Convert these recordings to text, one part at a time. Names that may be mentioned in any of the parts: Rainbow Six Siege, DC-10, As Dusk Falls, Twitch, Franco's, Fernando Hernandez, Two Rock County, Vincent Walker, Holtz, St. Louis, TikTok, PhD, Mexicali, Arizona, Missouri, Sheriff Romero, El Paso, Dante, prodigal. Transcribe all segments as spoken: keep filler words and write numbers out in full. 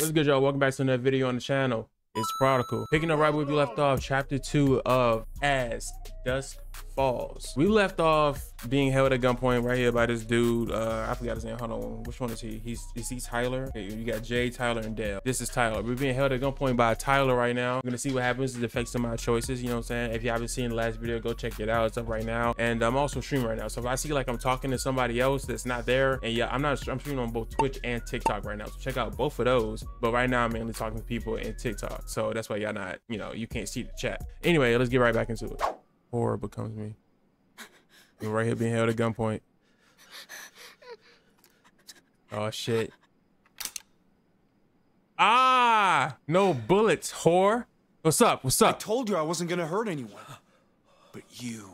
What's good, y'all? Welcome back to another video on the channel. It's Prodigal, picking up right where we left off, chapter two of As Dusk Falls. We left off being held at gunpoint right here by this dude. Uh, I forgot his name. Hold on, which one is he? He's is he Tyler? Okay, you got Jay, Tyler, and Dale. This is Tyler. We're being held at gunpoint by Tyler right now. We're gonna see what happens. It affects some of my choices. You know what I'm saying? If you haven't seen the last video, go check it out. It's up right now, and I'm also streaming right now. So if I see like I'm talking to somebody else that's not there, and yeah, I'm not. I'm streaming on both Twitch and TikTok right now. So check out both of those. But right now, I'm mainly talking to people in TikTok. So that's why y'all not, you know, you can't see the chat. Anyway, let's get right back into it. Horror becomes me. I'm right here being held at gunpoint. Oh, shit. Ah, no bullets, whore. What's up? What's up? I told you I wasn't going to hurt anyone. But you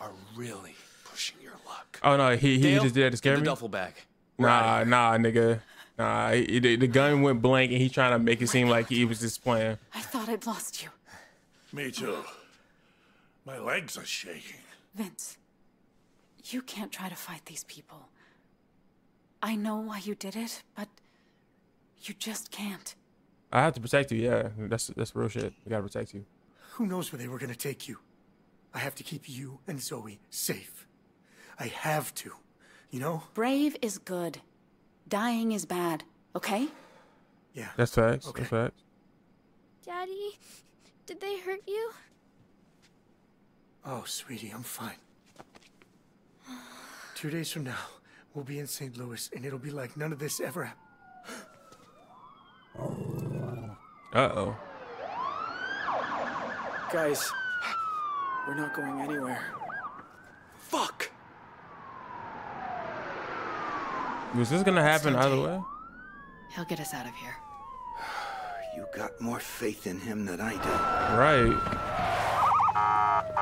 are really pushing your luck. Oh, no, he, he Dale, just did that to scare me? The duffel bag. Nah, nah, nigga. Nah, he, the gun went blank, and he's trying to make it seem like he was just playing. I thought I'd lost you. Me too. My legs are shaking. Vince, you can't try to fight these people. I know why you did it, but you just can't. I have to protect you, yeah. That's, that's real shit. We gotta protect you. Who knows where they were gonna take you? I have to keep you and Zoe safe. I have to, you know? Brave is good. Dying is bad, okay? Yeah. That's facts. Okay. That's facts. Daddy, did they hurt you? Oh, sweetie, I'm fine. Two days from now, we'll be in Saint Louis, and it'll be like none of this ever happened. Uh-oh. Guys, we're not going anywhere. Fuck! Was this gonna happen Dante, either way? He'll get us out of here. You got more faith in him than I do. Right.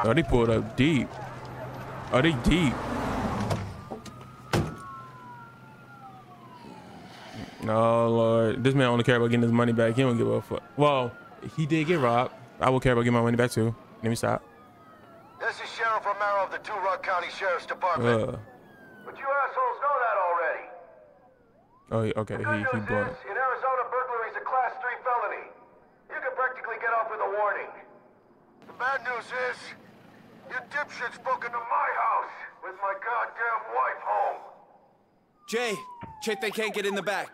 Oh, they pulled up deep. Oh, they deep. Oh, Lord. This man only cares about getting his money back. He don't give a fuck. Well, he did get robbed. I will care about getting my money back, too. Let me stop. This is Sheriff Romero of the Two Rock County Sheriff's Department. Uh. But you assholes know that already. Oh, okay. He, he bought it. In Arizona, burglary is a class three felony. You can practically get off with a warning. The bad news is, you dipshits broke into my house with my goddamn wife home. Jay, check they can't get in the back.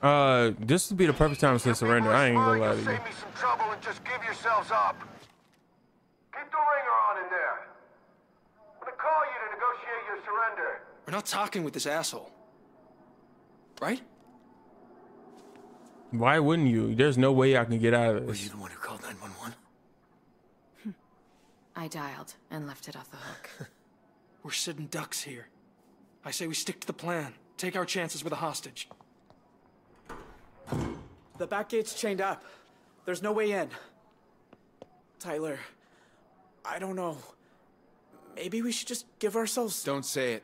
Uh, this would be the perfect time to surrender. I ain't gonna lie to you. Save me some trouble and just give yourselves up. Keep the ringer on in there. I'm gonna call you to negotiate your surrender. We're not talking with this asshole. Right? Why wouldn't you? There's no way I can get out of this. Were you the one who called nine one one? I dialed and left it off the hook. We're sitting ducks here. I say we stick to the plan. Take our chances with a hostage. The back gate's chained up. There's no way in. Tyler, I don't know. Maybe we should just give ourselves... Don't say it.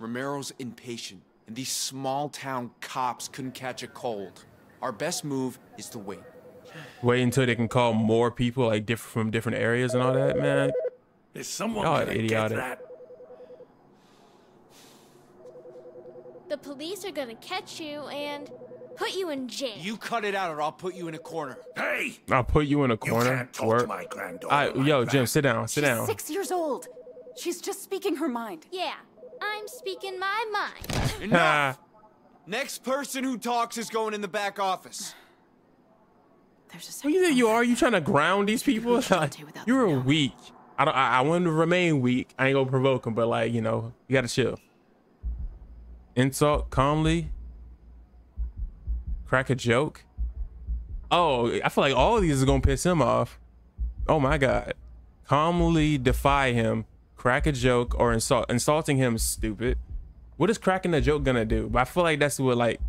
Romero's impatient, and these small-town cops couldn't catch a cold. Our best move is to wait. Wait until they can call more people, like, different from different areas and all that, man? Is someone gonna get that? The police are gonna catch you and put you in jail. You cut it out or I'll put you in a corner. Hey! I'll put you in a corner. You can't talk Work. to my granddaughter. I, like yo, that. Jim, sit down, sit She's down. Six years old. She's just speaking her mind. Yeah. I'm speaking my mind. Enough. Next person who talks is going in the back office. There's a Who you think you are? You trying to ground these people? Like, you're weak. I don't. I, I want to remain weak. I ain't gonna provoke them, but like you know, you gotta chill. Insult calmly. Crack a joke. Oh, I feel like all of these are gonna piss him off. Oh my God. Calmly defy him. Crack a joke or insult insulting him is stupid. What is cracking a joke gonna do? But I feel like that's what like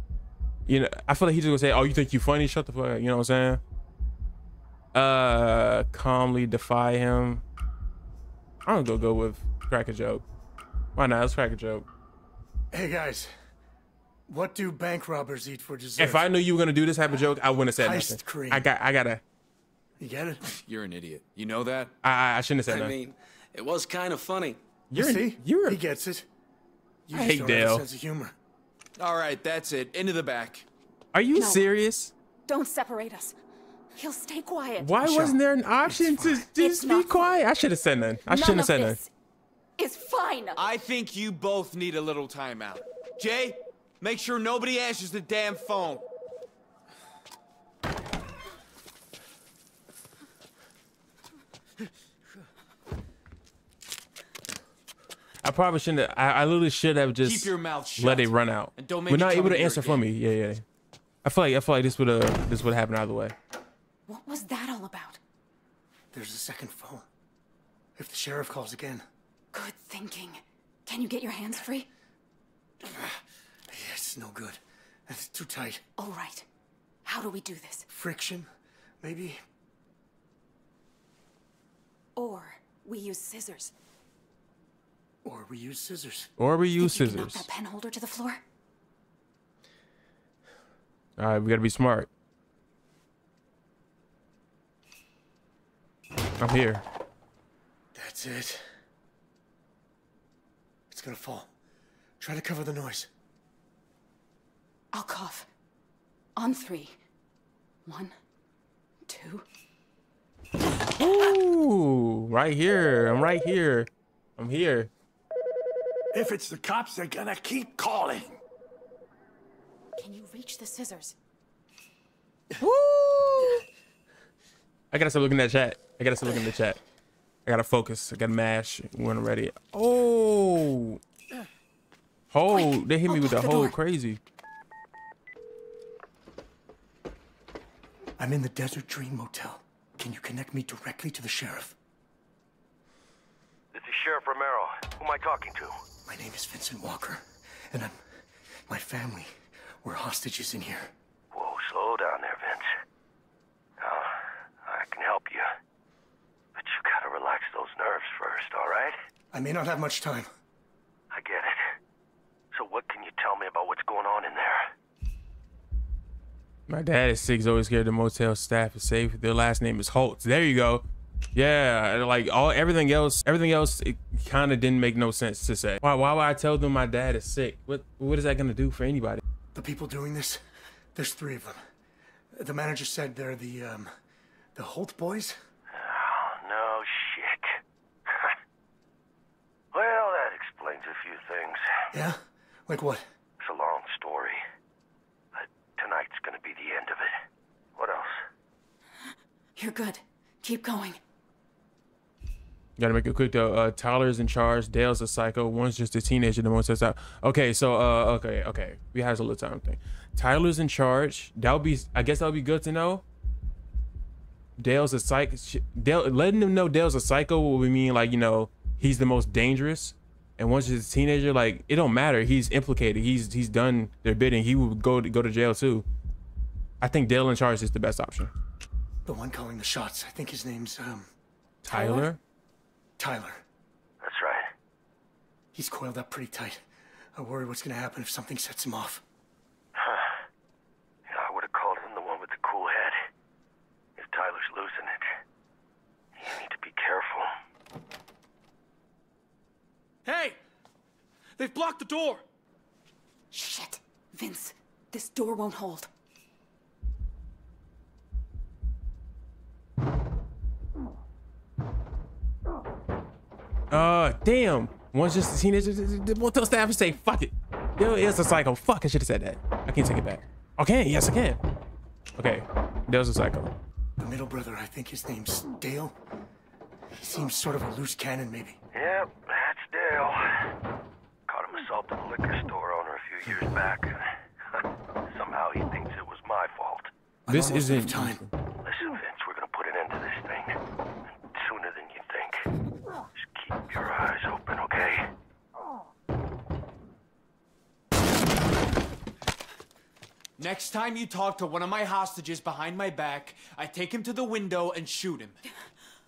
you know I feel like he's just gonna say, oh, you think you funny? Shut the fuck up, you know what I'm saying? Uh calmly defy him. I'm gonna go with crack a joke. Why not? Let's crack a joke. Hey guys, what do bank robbers eat for dessert? If I knew you were gonna do this type of joke, I wouldn't have said nothing. Cream. I got I gotta You get it? You're an idiot. You know that? I I shouldn't have said that. I mean, it was kind of funny. You're, you see, you're, he gets it. You I hate Dale. Sense of humor. All right, that's it. Into the back. Are you no, serious? Don't separate us. He'll stay quiet. Why Michelle, wasn't there an option to just be quiet? I should have said none. I shouldn't have said none. It's fine. I think you both need a little time out. Jay, make sure nobody answers the damn phone. I probably shouldn't have, I, I literally should have just Keep your mouth shut let it run out. And don't make We're not able to answer again. for me. Yeah, yeah. I feel like I feel like this would uh this would happen either way. What was that all about? There's a second phone. If the sheriff calls again. Good thinking. Can you get your hands free? It's no good. It's too tight. All right. How do we do this? Friction, maybe. Or we use scissors. Or we use scissors. Or we use Think scissors. You can knock that pen holder to the floor? All right, we gotta be smart. I'm here. That's it. It's gonna fall. Try to cover the noise. I'll cough. On three. One, two. Ooh, right here. I'm right here. I'm here. If it's the cops, they're gonna keep calling. Can you reach the scissors? Woo! I gotta start looking at chat. I gotta start looking at the chat. I gotta focus. I gotta mash when I'm ready. Oh! Oh, they hit me with the hole. Crazy. I'm in the Desert Dream Motel. Can you connect me directly to the sheriff? This is Sheriff Romero. Who am I talking to? My name is Vincent Walker, and I'm... my family, we're hostages in here. Whoa, slow down there, Vince. Uh, I can help you. But you gotta relax those nerves first, all right? I may not have much time. I get it. So what can you tell me about what's going on in there? My dad is sick. He's always scared the motel staff is safe. Their last name is Holtz. There you go. Yeah, like all everything else, everything else, it kind of didn't make no sense to say. Why? Why would I tell them my dad is sick? What? What is that gonna do for anybody? The people doing this, there's three of them. The manager said they're the um, the Holt boys. Oh no, shit. Well, that explains a few things. Yeah, like what? It's a long story, but tonight's gonna be the end of it. What else? You're good. Keep going. Gotta make it quick though. Uh, Tyler's in charge. Dale's a psycho. One's just a teenager. The one says, "Okay, so uh, okay, okay, we have a little time thing." Tyler's in charge. That'll be, I guess, that'll be good to know. Dale's a psycho. Dale, letting them know Dale's a psycho would mean like you know he's the most dangerous, and once he's a teenager, like it don't matter. He's implicated. He's he's done their bidding. He would go to, go to jail too. I think Dale in charge is the best option. The one calling the shots. I think his name's um Tyler. Tyler. That's right. He's coiled up pretty tight. I worry what's gonna happen if something sets him off. Huh. Yeah, I would have called him the one with the cool head. If Tyler's losing it, you need to be careful. Hey! They've blocked the door! Shit. Vince, this door won't hold. Uh, damn. Once just a teenager, the motel staff is say, fuck it. Dale is a psycho. Fuck, I should have said that. I can't take it back. Okay, yes, I can. Okay, Dale's a psycho. The middle brother, I think his name's Dale. He seems sort of a loose cannon, maybe. Yep, that's Dale. Caught him assaulting a liquor store owner a few years back. Somehow he thinks it was my fault. This isn't time. Listen, Vince, we're gonna put an end to this thing. Sooner than you think. Keep your eyes open, okay? Next time you talk to one of my hostages behind my back, I take him to the window and shoot him.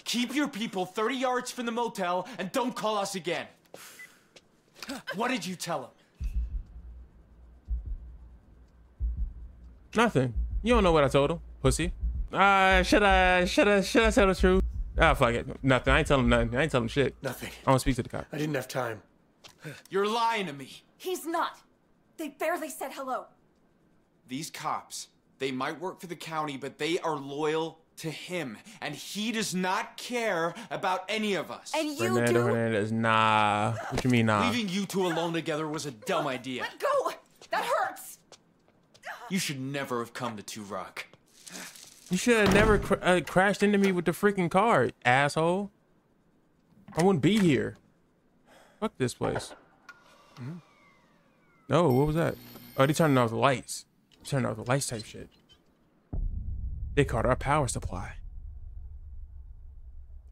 Keep your people thirty yards from the motel and don't call us again. What did you tell him? Nothing. You don't know what I told him, pussy. Uh, should I, should I, should I tell the truth? Ah, fuck it. Nothing. I ain't telling him nothing. I ain't telling him shit. Nothing. I don't speak to the cop. I didn't have time. You're lying to me. He's not. They barely said hello. These cops, they might work for the county, but they are loyal to him, and he does not care about any of us. And you Fernando do? Hernandez, nah. What you mean, nah? Leaving you two alone together was a dumb idea. Let go! That hurts! You should never have come to Two Rock. You should have never cr uh, crashed into me with the freaking car, asshole. I wouldn't be here. Fuck this place. Mm-hmm. No, what was that? Oh, they turning off the lights. Turning off the lights type shit. They caught our power supply.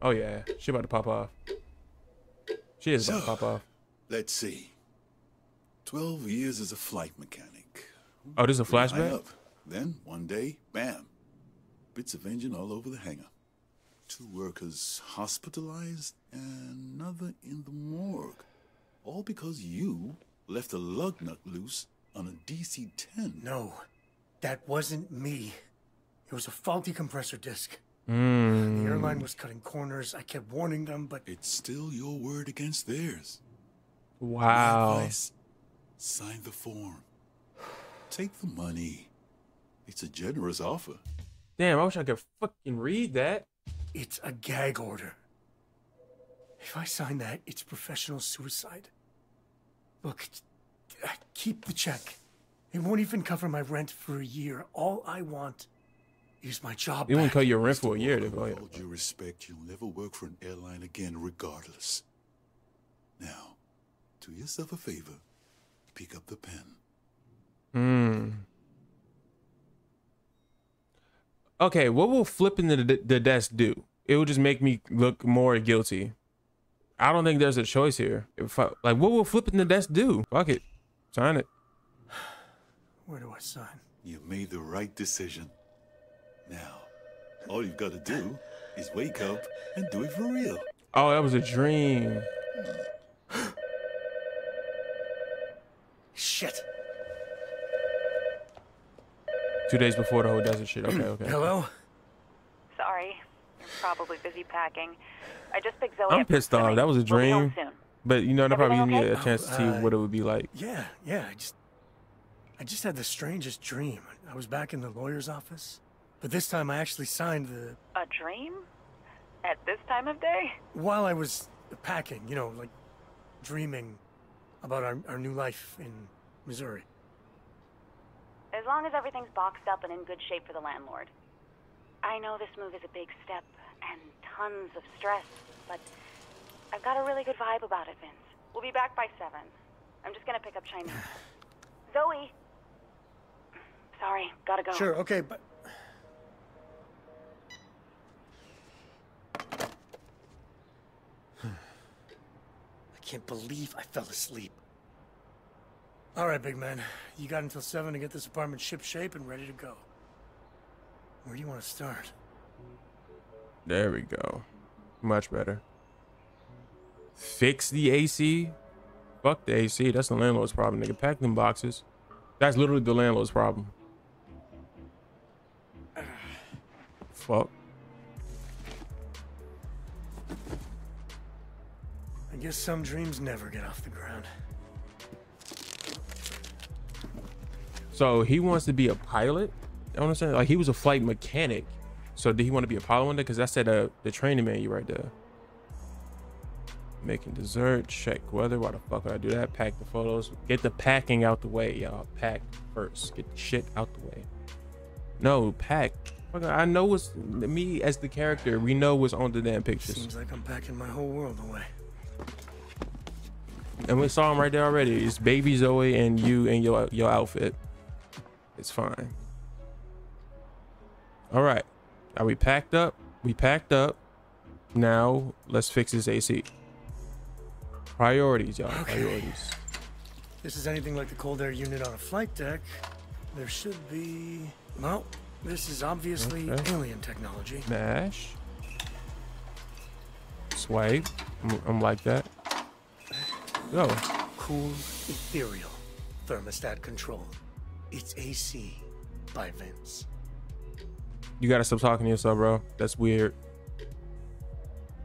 Oh yeah, she about to pop off. She is so, about to pop off. Let's see. Twelve years as a flight mechanic. Oh, this is a flashback? Up. Then, one day, bam. Bits of engine all over the hangar. Two workers hospitalized and another in the morgue. All because you left a lug nut loose on a D C ten. No, that wasn't me. It was a faulty compressor disc. Mm. The airline was cutting corners. I kept warning them, but... It's still your word against theirs. Wow. My advice, sign the form. Take the money. It's a generous offer. Damn, I wish I could fucking read that. It's a gag order. If I sign that, it's professional suicide. Look, keep the check. It won't even cover my rent for a year. All I want is my job. It won't cover your rent for a year. With all due respect, you'll never work for an airline again, regardless. Now, do yourself a favor. Pick up the pen. Hmm. Okay, what will flipping the, the desk do? It will just make me look more guilty. I don't think there's a choice here. If I, like, what will flipping the desk do? Fuck it. Sign it. Where do I sign? You made the right decision. Now, all you've got to do is wake up and do it for real. Oh, that was a dream. Shit. Two days before the whole desert shit. Okay, okay. Hello? Sorry. You're probably busy packing. I just picked Zoe I'm up pissed off. That was a dream. We'll but you know, I probably okay? need a chance to see uh, what it would be like. Yeah, yeah. I just, I just had the strangest dream. I was back in the lawyer's office, but this time I actually signed the. A dream? At this time of day? While I was packing, you know, like dreaming about our, our new life in Missouri. As long as everything's boxed up and in good shape for the landlord. I know this move is a big step and tons of stress, but I've got a really good vibe about it, Vince. We'll be back by seven. I'm just gonna pick up Chinese. Zoe! Sorry, gotta go. Sure, okay, but... I can't believe I fell asleep. All right, big man. You got until seven to get this apartment shipshape and ready to go. Where do you want to start? There we go. Much better. Fix the A C? Fuck the A C. That's the landlord's problem, nigga. Pack them boxes. That's literally the landlord's problem. Fuck. I guess some dreams never get off the ground. So he wants to be a pilot. I understand. Like, he was a flight mechanic. So did he want to be a pilot one day? Because I said uh, the training menu right there. Making dessert. Check weather. Why the fuck would I do that? Pack the photos. Get the packing out the way, y'all. Pack first. Get the shit out the way. No, pack. I know what's me as the character. We know what's on the damn pictures. Seems like I'm packing my whole world away. And we saw him right there already. It's baby Zoe and you and your your outfit. It's fine. All right. Are we packed up? We packed up. Now let's fix this A C. Priorities, y'all. Okay. Priorities. If this is anything like the cold air unit on a flight deck, there should be... Well, this is obviously okay. Alien technology. Mash. Swipe. I'm, I'm like that. Go. Cool, ethereal. Thermostat control. It's A C by Vince. You gotta stop talking to yourself, bro. That's weird.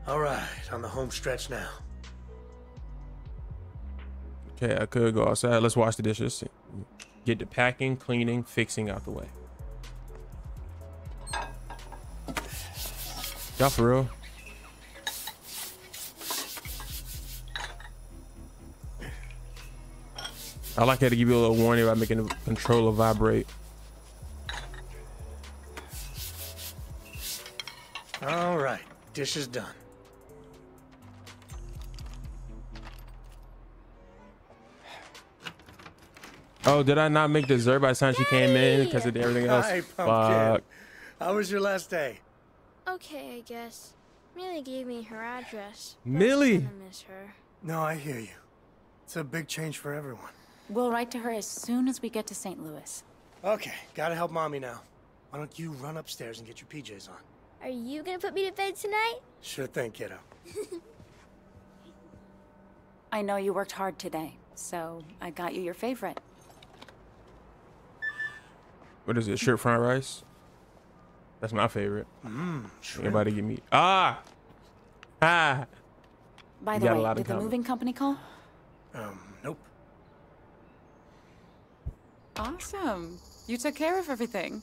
All right, on the home stretch now. Okay, I could go outside. Let's wash the dishes. Get the packing, cleaning, fixing out the way. Y'all for real? I like how to give you a little warning about making the controller vibrate. All right, dish is done. Oh, did I not make dessert by the time she came in because of everything else? Hi, Pumpkin. Uh, How was your last day? Okay, I guess. Millie gave me her address. Millie? I'm gonna miss her. No, I hear you. It's a big change for everyone. We'll write to her as soon as we get to Saint Louis. Okay, gotta help Mommy now. Why don't you run upstairs and get your P Js on? Are you gonna put me to bed tonight? Sure thing, kiddo. I know you worked hard today, so I got you your favorite. What is it? Shrimp fried rice? That's my favorite. Mm, Anybody give me ah ah. By the way, did the moving company call? Um, nope. Awesome. You took care of everything.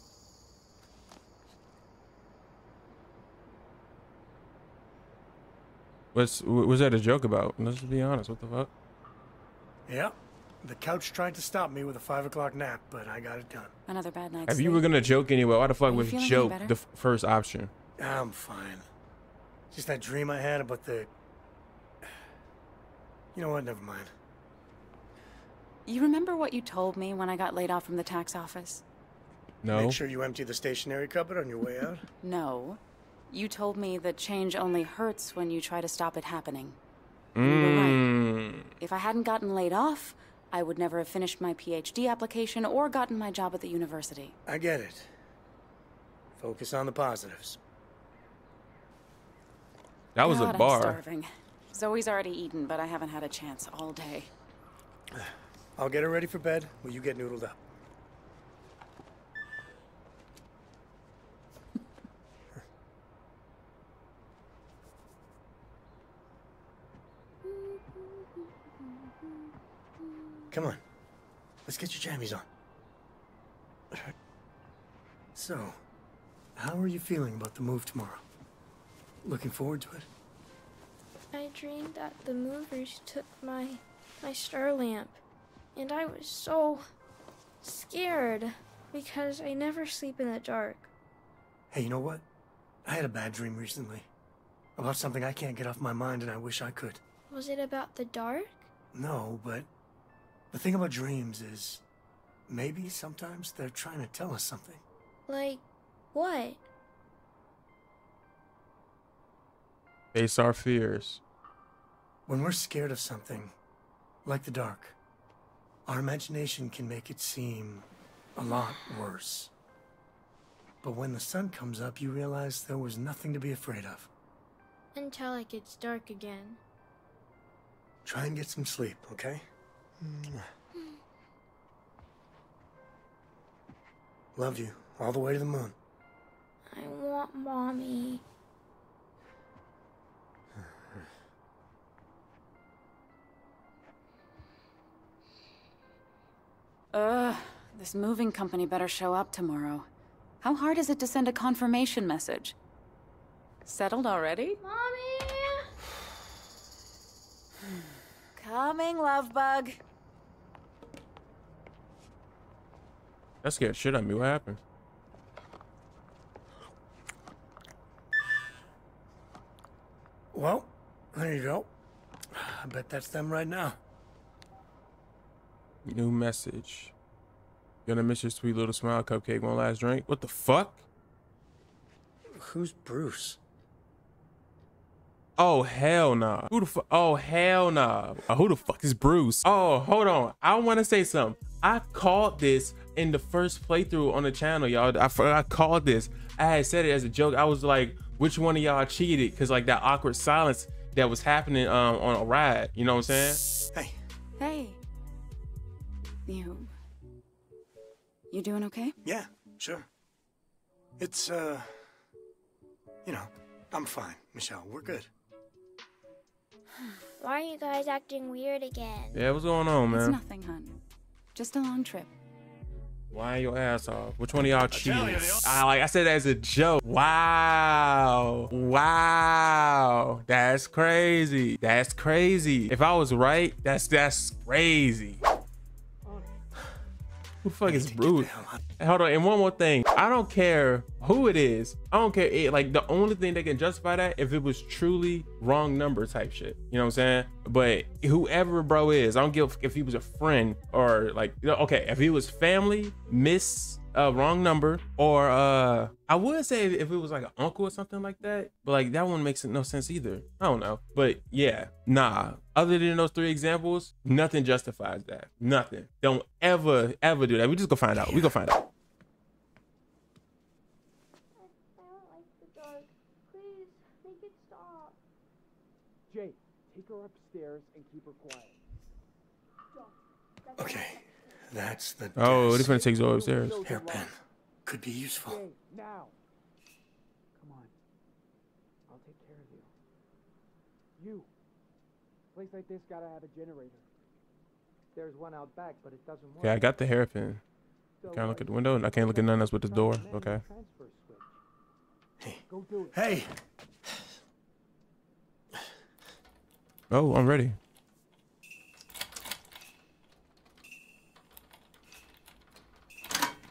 What's was that a joke about? Let's be honest. What the fuck? Yeah. The couch tried to stop me with a five o'clock nap, but I got it done. Another bad night. If you were gonna joke anyway, why the fuck was joke the first option? I'm fine. Just that dream I had about the. You know what? Never mind. You remember what you told me when I got laid off from the tax office? No. Make sure you empty the stationery cupboard on your way out. No, you told me that change only hurts when you try to stop it happening. Mm. You were right. If I hadn't gotten laid off, I would never have finished my P H D application or gotten my job at the university. I get it. Focus on the positives. That was God, a bar. I'm starving. Zoe's already eaten, but I haven't had a chance all day. I'll get her ready for bed. Will you get noodled up? Come on, let's get your jammies on. So, how are you feeling about the move tomorrow? Looking forward to it? I dreamed that the movers took my, my star lamp, and I was so scared because I never sleep in the dark. Hey, you know what? I had a bad dream recently about something I can't get off my mind, and I wish I could. Was it about the dark? No, but... the thing about dreams is, maybe sometimes they're trying to tell us something. Like what? Face our fears. When we're scared of something, like the dark, our imagination can make it seem a lot worse. But when the sun comes up, you realize there was nothing to be afraid of. Until it gets dark again. Try and get some sleep, okay? Love you all the way to the moon. I want Mommy. Ugh, this moving company better show up tomorrow. How hard is it to send a confirmation message? Settled already? Mommy! Coming, love bug. That scared shit out of me. What happened? Well, there you go. I bet that's them right now. New message. Gonna miss your sweet little smile, cupcake. One last drink. What the fuck? Who's Bruce? Oh, hell nah. Who the fuck? Oh, hell nah. Uh, who the fuck is Bruce? Oh, hold on. I want to say something. I called this in the first playthrough on the channel, y'all. I, I called this. I had said it as a joke. I was like, which one of y'all cheated? Because, like, that awkward silence that was happening um, on a ride. You know what I'm saying? Hey. Hey. You. You doing okay? Yeah, sure. It's, uh, you know, I'm fine, Michelle. We're good. Why are you guys acting weird again? Yeah, what's going on, man? It's nothing, hun. Just a long trip. Why your ass off? Which one of y'all cheese? I, like I said that as a joke. Wow. Wow. That's crazy. That's crazy. If I was right, that's that's crazy. Who the fuck is rude? Hold on, and one more thing. I don't care who it is. I don't care. It, like, the only thing that can justify that if it was truly wrong number type shit. You know what I'm saying? But whoever bro is, I don't give if he was a friend or like, okay, if he was family, miss uh, wrong number, or uh, I would say if it was like an uncle or something like that, but like that one makes no sense either. I don't know, but yeah, nah. Other than those three examples, nothing justifies that. Nothing. Don't ever, ever do that. We just go find out. We go find out. I don't like the dog. Please, make it stop. Jake, take her upstairs and keep her quiet. Stop. Okay, that's the. Oh, this one takes her upstairs. Hairpin could be useful. Jake, now. Come on, I'll take care of you. You. Place like this gotta have a generator. There's one out back, but it doesn't work. Yeah, I got the hairpin. Can I look at the window? And I can't look at nothing else with the door. Okay. Hey. Go do it. Hey. Oh, I'm ready.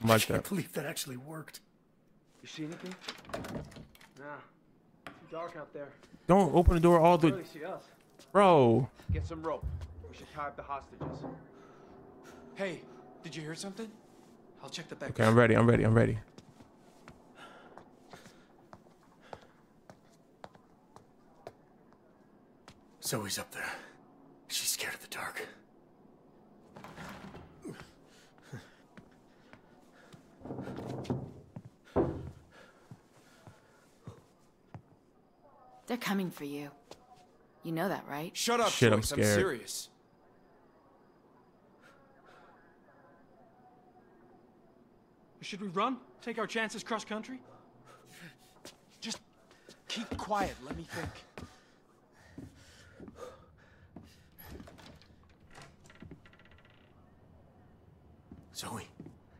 I'm like that. I can't believe that actually worked. You see anything? Nah. It's dark out there. Don't open the door all the. Really see us. Bro, get some rope. We should tie up the hostages. Hey, did you hear something? I'll check the back. Okay, I'm ready. I'm ready. I'm ready. Zoe's up there. She's scared of the dark. They're coming for you. You know that, right? Shut up, shit, I'm scared. I'm serious. Should we run? Take our chances cross country? Just keep quiet, let me think. Zoe,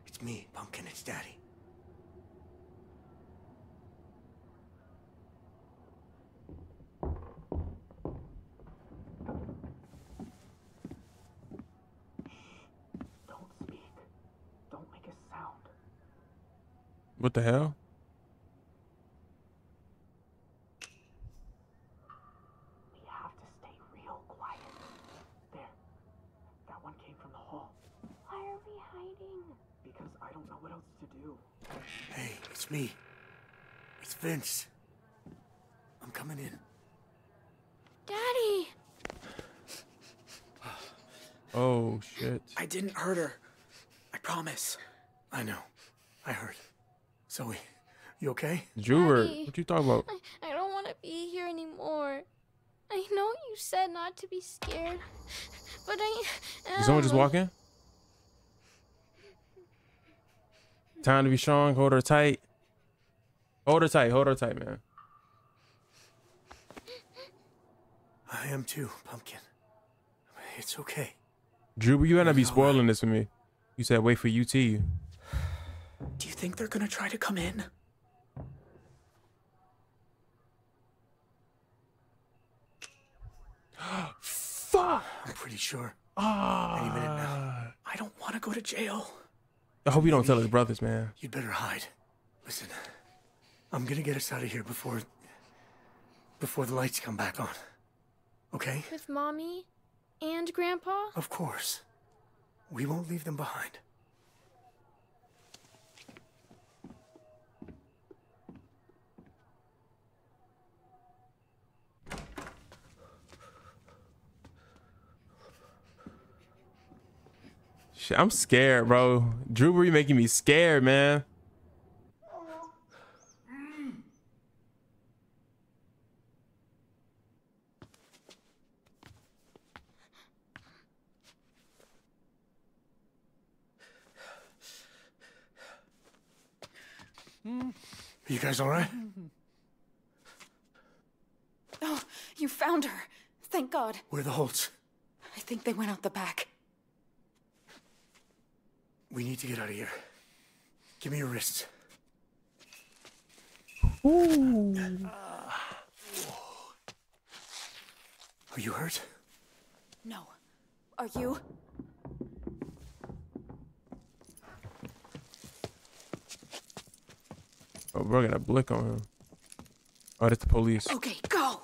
it's me, Pumpkin, it's Daddy. What the hell? We have to stay real quiet. There. That one came from the hall. Why are we hiding? Because I don't know what else to do. Hey, it's me. It's Vince. I'm coming in. Daddy! Oh, shit. I didn't hurt her. I promise. I know. I heard. Zoe, you okay? Drewer, what you talking about? I, I don't want to be here anymore. I know you said not to be scared, but I am. Did someone just walk in? Time to be strong. Hold her tight. Hold her tight. Hold her tight, man. I am too, Pumpkin. It's okay. Drewer, you gotta be spoiling this for me. You said wait for U T. Do you think they're gonna try to come in? Fuck! I'm pretty sure. Ah! Any minute now. I don't want to go to jail. I hope you don't tell his brothers, man. You'd better hide. Listen, I'm gonna get us out of here before before the lights come back on. Okay? With Mommy and Grandpa? Of course. We won't leave them behind. I'm scared, bro. Drew, you making me scared, man. Are you guys all right? Oh, you found her. Thank God. Where are the Holtz? I think they went out the back. We need to get out of here. Give me your wrists. Ooh. Uh, are you hurt? No. Are you? Oh, bro, I got a blick on him. Oh, that's the police. Okay, go.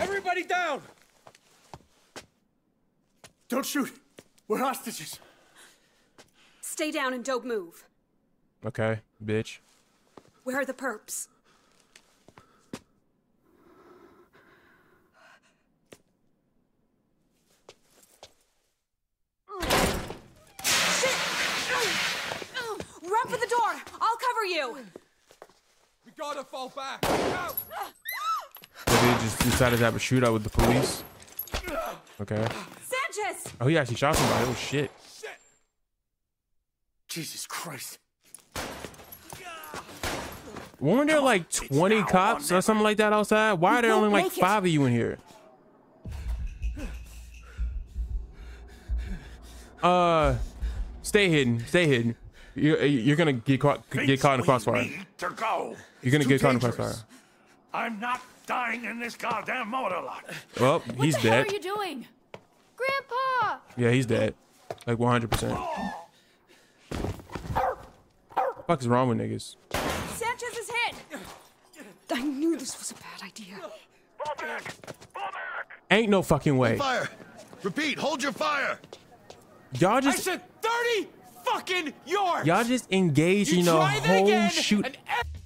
Everybody down. Don't shoot. We're hostages. Stay down and don't move. Okay, bitch. Where are the perps? Run for the door. I'll cover you. We gotta fall back. Go. So they just decided to have a shootout with the police. Okay. Sanchez. Oh, he actually shot somebody. Oh shit. Shit. Jesus Christ. Weren't there like twenty cops or something like that outside? Why are there only like five of you in here? Uh, stay hidden. Stay hidden. You're, you're gonna get caught. Get caught in the crossfire. You're gonna get caught in the crossfire. I'm not dying in this goddamn motor lot. Well, he's dead. What the hell are you doing, Grandpa? Yeah, he's dead. Like one hundred percent. What the fuck is wrong with niggas? Sanchez is hit. I knew this was a bad idea. Fall back. Fall back. Ain't no fucking way. Fire. Repeat. Hold your fire. Y'all just. I said thirty. Fucking yours. Y'all just engaged in a whole shoot.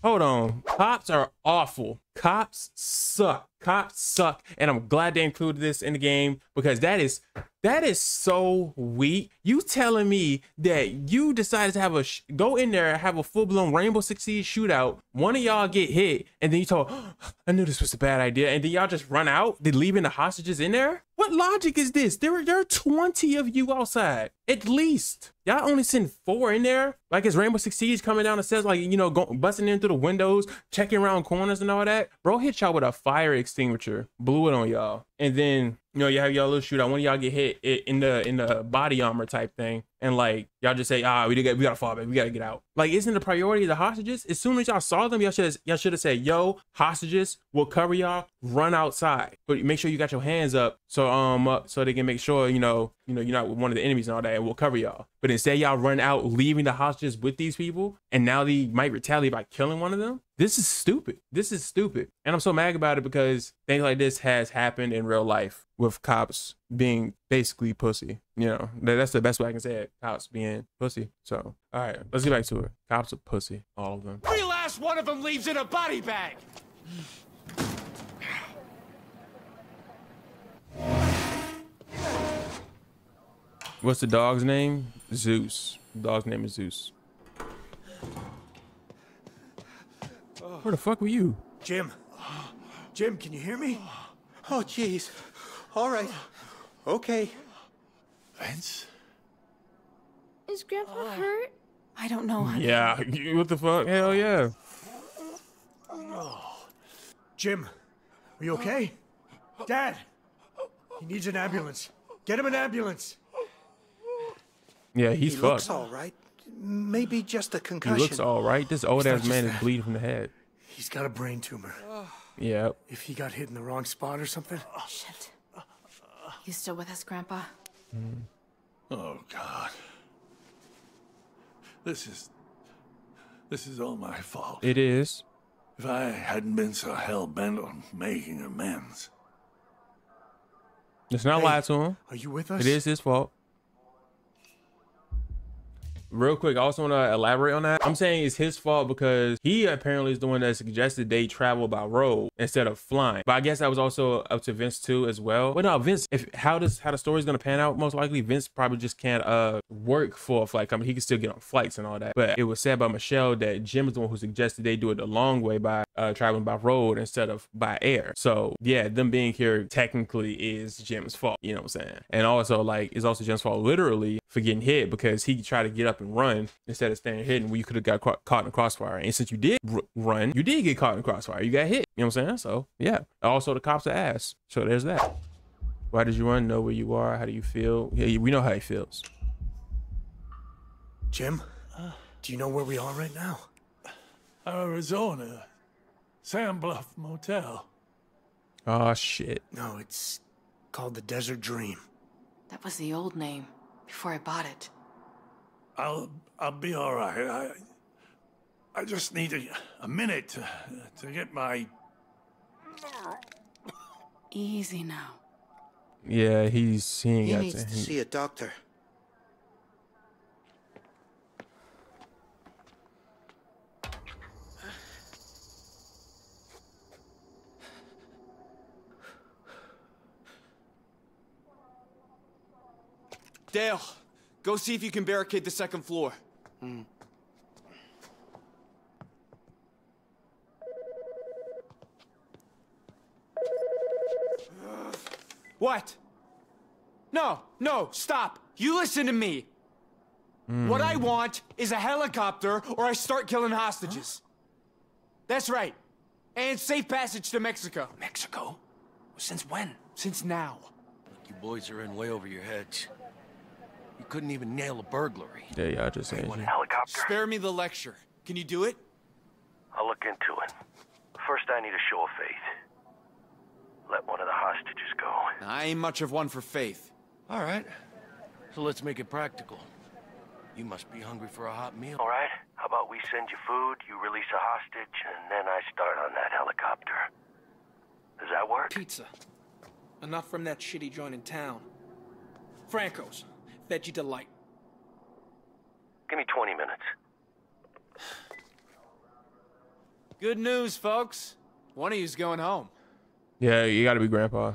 Hold on. Cops are awful. Cops suck. Cops suck. And I'm glad they included this in the game because that is that is so weak. You telling me that you decided to have a sh go in there and have a full blown Rainbow Six Siege shootout. One of y'all get hit, and then you told, oh, I knew this was a bad idea, and then y'all just run out, then leaving the hostages in there. What logic is this? There are there are twenty of you outside at least. Y'all only send four in there. Like it's Rainbow Six Siege coming down the stairs, like you know, go, busting in through the windows, checking around corners and all that. Bro hit y'all with a fire extinguisher, blew it on y'all, and then you know you have y'all little shootout. One of y'all get hit in the in the body armor type thing, and like y'all just say, ah, we gotta we gotta fall back, we gotta get out. Like, isn't the priority the hostages? As soon as y'all saw them, y'all should y'all should have said, yo, hostages, we'll cover y'all, run outside, but make sure you got your hands up so um uh, so they can make sure you know you know you're not with one of the enemies and all that, and we'll cover y'all. But instead y'all run out, leaving the hostages with these people, and now they might retaliate by killing one of them. This is stupid. This is stupid. And I'm so mad about it because things like this has happened in real life with cops being basically pussy. You know, that's the best way I can say it. Cops being pussy. So, all right, let's get back to it. Cops are pussy, all of them. Every last one of them leaves in a body bag. What's the dog's name? Zeus. The dog's name is Zeus. Where the fuck were you? Jim. Jim, can you hear me? Oh, jeez. All right. Okay. Vince? Is Grandpa oh. hurt? I don't know. Honey. Yeah. What the fuck? Hell yeah. Oh. Jim, are you okay? Dad! He needs an ambulance. Get him an ambulance. Yeah, he's he fucked. Looks all right. Maybe just a concussion. He looks all right. This old-ass man is bleeding from the head. He's got a brain tumor. Yeah. If he got hit in the wrong spot or something. Shit. You still with us, Grandpa? Mm. Oh, God. This is... This is all my fault. It is. If I hadn't been so hell-bent on making amends. It's not hey, lie to him. Are you with us? It is his fault. Real quick, I also want to elaborate on that. I'm saying it's his fault because he apparently is the one that suggested they travel by road instead of flying. But I guess that was also up to Vince too as well. But no, Vince, if how does how the story's gonna pan out, most likely Vince probably just can't uh work for a flight company. He can still get on flights and all that. But it was said by Michelle that Jim is the one who suggested they do it the long way by uh traveling by road instead of by air. So yeah, them being here technically is Jim's fault. You know what I'm saying? And also like it's also Jim's fault literally for getting hit because he tried to get up and run instead of staying hidden where you could have got caught in the crossfire. And since you did r run, you did get caught in the crossfire. You got hit. You know what I'm saying? So yeah. Also, the cops are ass. So there's that. Why did you run? Know where you are. How do you feel? Yeah, we know how he feels. Jim, uh, do you know where we are right now? Arizona. Sandbluff Motel. Oh, shit. No, it's called the Desert Dream. That was the old name before I bought it. I'll I'll be all right. I I just need a, a minute to, to get my... Easy now. Yeah, he's he ain't got needs to, to see a doctor. Dale, go see if you can barricade the second floor. Mm. What? No, no, stop. You listen to me. Mm. What I want is a helicopter or I start killing hostages. Huh? That's right. And safe passage to Mexico. Mexico? Since when? Since now. Look, you boys are in way over your heads. You couldn't even nail a burglary. Yeah, yeah, I just said. Helicopter. Spare me the lecture. Can you do it? I'll look into it. First, I need a show of faith. Let one of the hostages go. Now, I ain't much of one for faith. All right. So let's make it practical. You must be hungry for a hot meal. All right. How about we send you food, you release a hostage, and then I start on that helicopter. Does that work? Pizza. Enough from that shitty joint in town. Franco's. That you delight. Give me twenty minutes. Good news, folks. One of you's going home. Yeah, you gotta be Grandpa.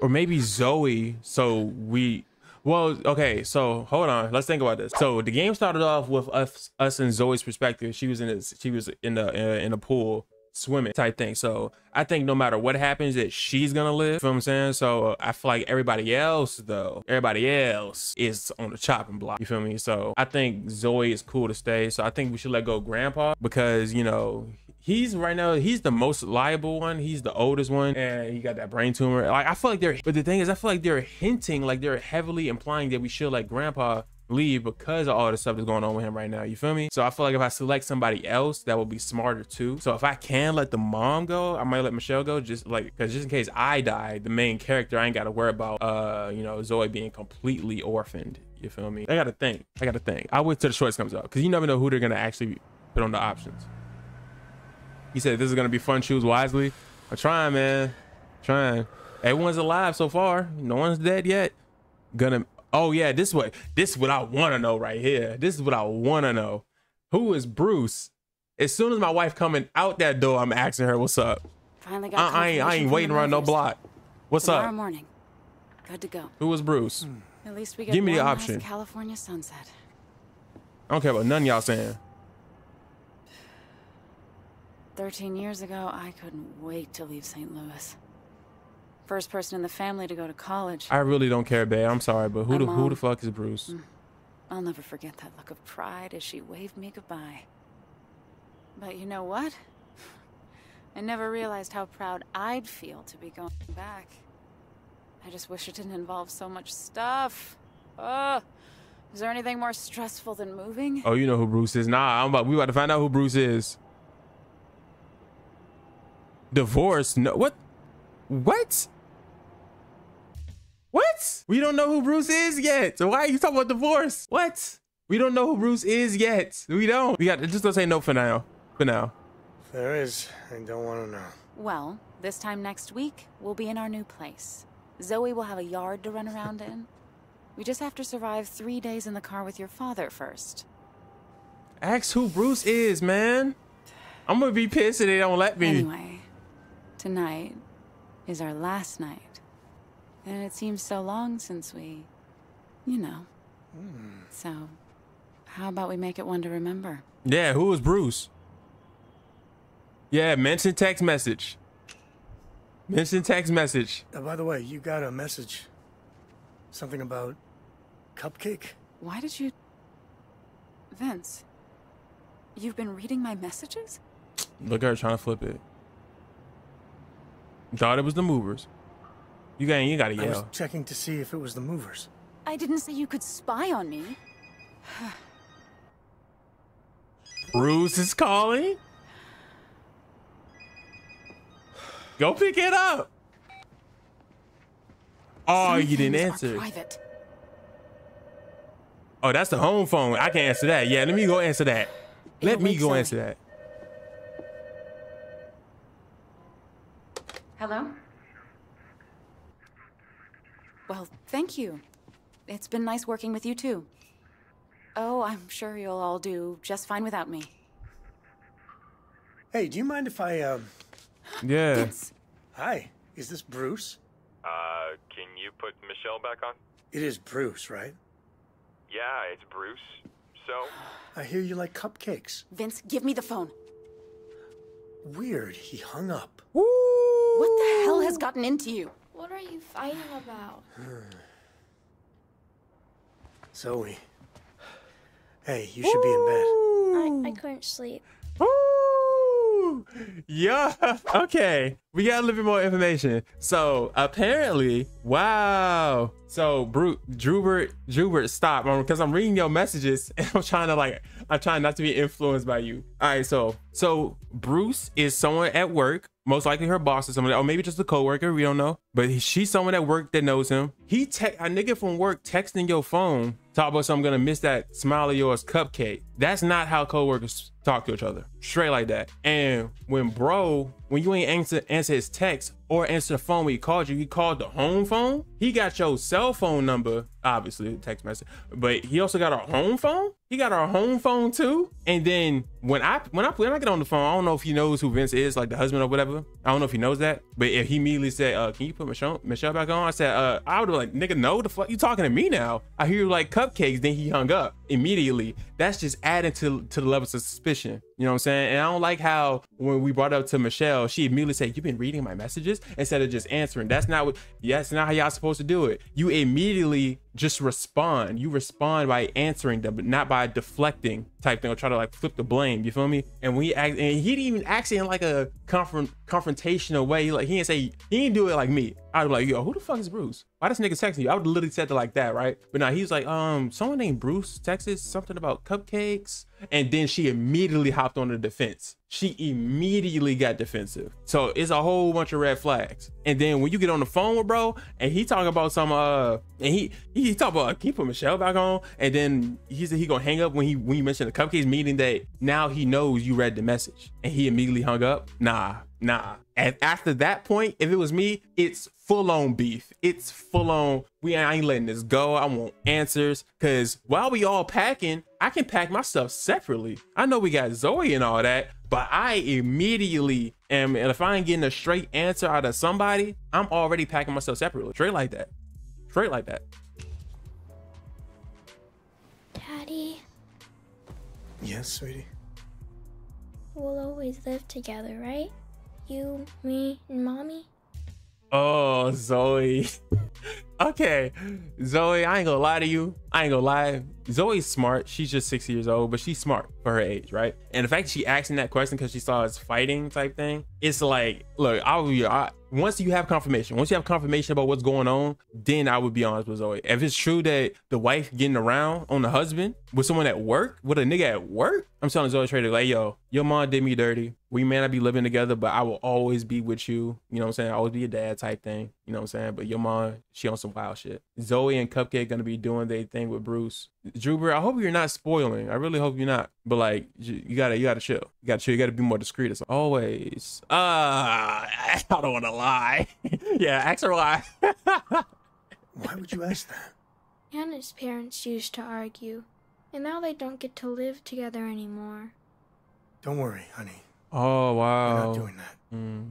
Or maybe Zoe. So we... Well, okay, so hold on. Let's think about this. So the game started off with us, us and Zoe's perspective. She was in this, she was in the uh, in a pool swimming type thing. So I think no matter what happens, that she's gonna live. You know what I'm saying? So I feel like everybody else though, everybody else is on the chopping block. You feel me? So I think Zoe is cool to stay. So I think we should let go of Grandpa because, you know, he's right now, he's the most liable one. He's the oldest one and he got that brain tumor. Like I feel like they're, but the thing is, I feel like they're hinting, like they're heavily implying that we should let Grandpa leave because of all the stuff that's going on with him right now. You feel me? So I feel like if I select somebody else, that would be smarter too. So if I can let the mom go, I might let Michelle go, just like because just in case I die, the main character, I ain't got to worry about uh you know, Zoe being completely orphaned. You feel me? I gotta think. I gotta think. I'll wait till the shorts comes out because you never know who they're gonna actually put on the options. He said this is gonna be fun. Choose wisely. I'm trying, man. I'm trying. Everyone's alive so far. No one's dead yet. Gonna. Oh yeah, this what this is what I want to know right here. This is what I want to know. Who is Bruce? As soon as my wife coming out that door, I'm asking her what's up. Finally got I, I ain't I ain't waiting around no block. What's Tomorrow up? Tomorrow morning. Good to go. Who is Bruce? Hmm. At least we get Give me the option. California sunset. I don't care about none y'all saying. Thirteen years ago, I couldn't wait to leave Saint Louis. First person in the family to go to college. I really don't care, babe. I'm sorry, but who My the mom, who the fuck is Bruce? I'll never forget that look of pride as she waved me goodbye. But you know what? I never realized how proud I'd feel to be going back. I just wish it didn't involve so much stuff. Ugh. Is there anything more stressful than moving? Oh, you know who Bruce is. Nah, I'm about we about to find out who Bruce is. Divorce? No. What? What? What? We don't know who Bruce is yet. So why are you talking about divorce? What? We don't know who Bruce is yet. We don't. We got just gonna say no for now. For now. If there is, I don't want to know. Well, this time next week, we'll be in our new place. Zoe will have a yard to run around in. We just have to survive three days in the car with your father first. Ask who Bruce is, man. I'm gonna be pissed if they don't let me. Anyway, tonight is our last night. And it seems so long since we, you know. Mm. So, how about we make it one to remember? Yeah, who is Bruce? Yeah, mention text message. Mention text message. Uh, by the way, you got a message. Something about cupcake? Why did you... Vince, you've been reading my messages? Look at her trying to flip it. Thought it was the movers. You got you gotta yell. I was checking to see if it was the movers. I didn't say you could spy on me. Bruce is calling. Go pick it up. Oh, Some you didn't answer. Private. Oh, that's the home phone. I can answer that. Yeah, let me go answer that. It'll let me go sense. answer that. Hello? Well, thank you. It's been nice working with you too. Oh, I'm sure you'll all do just fine without me. Hey, do you mind if I, um... Yeah. It's... Hi, is this Bruce? Uh, can you put Michelle back on? It is Bruce, right? Yeah, it's Bruce. So? I hear you like cupcakes. Vince, give me the phone. Weird, he hung up. Woo! What the hell has gotten into you? What are you fighting about? Zoe. Hey, you should Ooh. be in bed. I, I couldn't sleep. Ooh. Yeah, okay. We got a little bit more information. So apparently, wow. So Bru Drubert, Drubert, stop. Because I'm reading your messages and I'm trying to like, I'm trying not to be influenced by you. All right, so, so Bruce is someone at work. Most likely her boss is someone, or maybe just a coworker. We don't know, but she's someone at work that knows him. He text a nigga from work texting your phone, talk about something, I'm gonna miss that smile of yours cupcake. That's not how coworkers talk to each other, straight like that. And when bro, when you ain't answer answer his text or answer the phone when he called you, he called the home phone. He got your cell phone number, obviously text message, but he also got our home phone. He got our home phone too. And then when I when I when I get on the phone, I don't know if he knows who Vince is, like the husband or whatever. I don't know if he knows that, but if he immediately said, uh, "Can you put Michelle Michelle back on?" I said, uh, "I would have like, nigga, no, the fuck you talking to me now? I hear you like cupcakes." Then he hung up immediately. That's just adding to to the levels of suspicion. You know what I'm saying? And I don't like how when we brought up to Michelle, she immediately said, "You've been reading my messages," instead of just answering. That's not what. Yeah, that's not how y'all supposed to do it. You immediately just respond. You respond by answering them, but not by deflecting type thing or try to like flip the blame. You feel me? And when he act, and he didn't even act in like a confront confrontational way. Like he didn't say, he didn't do it like me. I'd be like, yo, who the fuck is Bruce? Why this nigga texting you? I would literally said it like that, right? But now he's like, um, someone named Bruce texted something about cupcakes. And then she immediately hopped on the defense. She immediately got defensive. So it's a whole bunch of red flags. And then when you get on the phone with bro and he talking about some, uh, and he, he talk about, can you put Michelle back on? And then he said he gonna hang up when he, when you mentioned the cupcakes, meaning that now he knows you read the message and he immediately hung up. Nah. Nah. And after that point, if it was me, it's full on beef. It's full on. We I ain't letting this go. I want answers. Cause while we all packing, I can pack my stuff separately. I know we got Zoe and all that, but I immediately am. And if I ain't getting a straight answer out of somebody, I'm already packing myself separately. Straight like that. Straight like that. Daddy. Yes, sweetie. We'll always live together, right? You, me, and mommy. Oh, Zoe. Okay, Zoe, I ain't gonna lie to you. I ain't gonna lie. Zoe's smart. She's just six years old, but she's smart for her age, right? And the fact she asked him that question because she saw us fighting type thing, it's like, look, I'll be, I, once you have confirmation, once you have confirmation about what's going on, then I would be honest with Zoe. If it's true that the wife getting around on the husband with someone at work, with a nigga at work, I'm telling Zoe straight, like, yo, your mom did me dirty. We may not be living together, but I will always be with you. You know what I'm saying? I always be your dad type thing. You know what I'm saying? But your mom, she on some wild shit. Zoe and Cupcake gonna be doing their thing with Bruce. Drubert, I hope you're not spoiling. I really hope you're not. But like, you gotta, you gotta chill. You gotta chill. You gotta be more discreet as always. Uh, I don't want to lie. Yeah, ask her why. Why would you ask that? Hannah's parents used to argue, and now they don't get to live together anymore. Don't worry, honey. Oh wow. We're not doing that. Mm.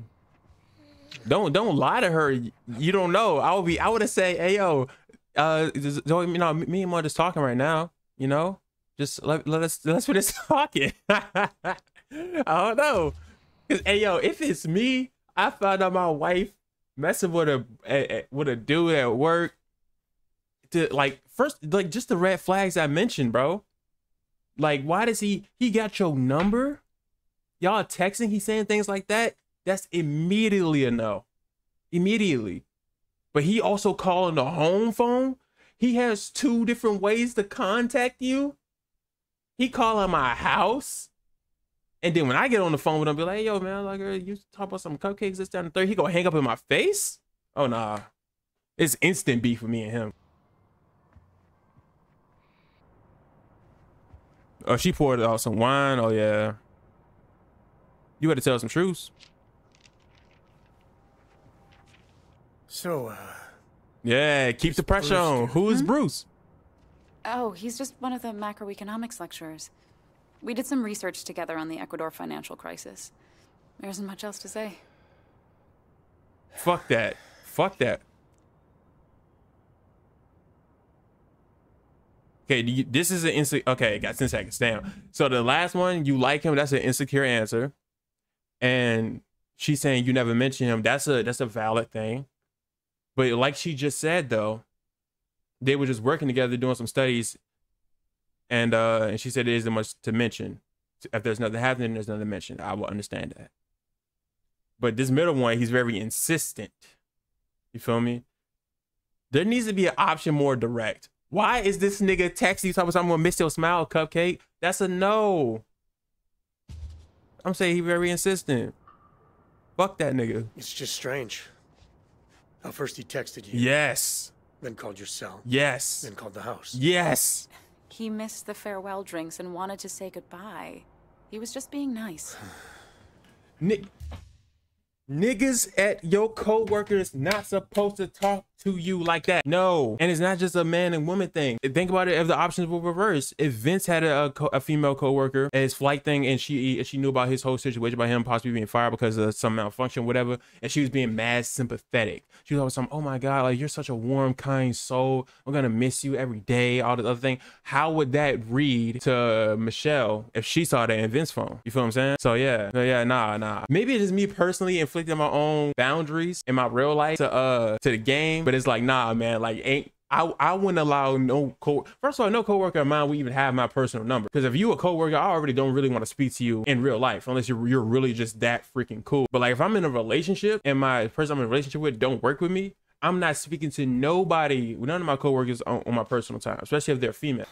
Don't don't lie to her. You don't know. I would be. I would have said, "Hey yo, uh, Zoe, you know, me and mom just talking right now. You know, just let let us let's finish talking." I don't know, cause hey yo, if it's me, I found out my wife messing with a, a, a with a dude at work. To like first, like just the red flags I mentioned, bro. Like, why does he he got your number? Y'all texting? He's saying things like that. That's immediately a no. immediately. But he also calling the home phone. He has two different ways to contact you. He calling my house. And then when I get on the phone with him, be like, hey, yo, man, like, you talk about some cupcakes, this, that, and the third. He gonna hang up in my face? Oh, nah. It's instant beef for me and him. Oh, she poured out some wine. Oh, yeah. You had to tell some truths. So, uh... yeah, keep the pressure on. Who is hmm? Bruce? Oh, he's just one of the macroeconomics lecturers. We did some research together on the Ecuador financial crisis. There isn't much else to say. Fuck that. Fuck that. Okay, do you, this is an insecure... Okay, got ten seconds. Damn. So the last one, you like him, that's an insecure answer. And she's saying you never mention him. That's a, that's a valid thing. But like she just said, though, they were just working together doing some studies. And uh, and she said it isn't much to mention. If there's nothing happening, there's nothing to mention. I will understand that. But this middle one, he's very insistent. You feel me? There needs to be an option more direct. Why is this nigga texting you talking about I'm gonna miss your smile, cupcake? That's a no. I'm saying he's very insistent. Fuck that nigga. It's just strange. How first he texted you. Yes. Then called your cell. Yes. Then called the house. Yes. He missed the farewell drinks and wanted to say goodbye. He was just being nice. Nick, niggas at your co-workers not supposed to talk to you like that. No. And it's not just a man and woman thing. Think about it if the options were reversed. If Vince had a, a, co a female co-worker and his flight thing and she she knew about his whole situation, about him possibly being fired because of some malfunction, whatever, and she was being mad sympathetic. She was always like, oh my God, like you're such a warm, kind soul. I'm gonna miss you every day, all this other thing. How would that read to Michelle if she saw that in Vince's phone? You feel what I'm saying? So yeah, so yeah, nah, nah. Maybe it's just me personally inflicting my own boundaries in my real life to uh to the game, but it's like, nah, man, like ain't I, I wouldn't allow no co first of all, no coworker of mine would even have my personal number. Because if you a coworker, I already don't really want to speak to you in real life unless you're, you're really just that freaking cool. But like if I'm in a relationship and my person I'm in a relationship with don't work with me, I'm not speaking to nobody, none of my coworkers on, on my personal time, especially if they're female.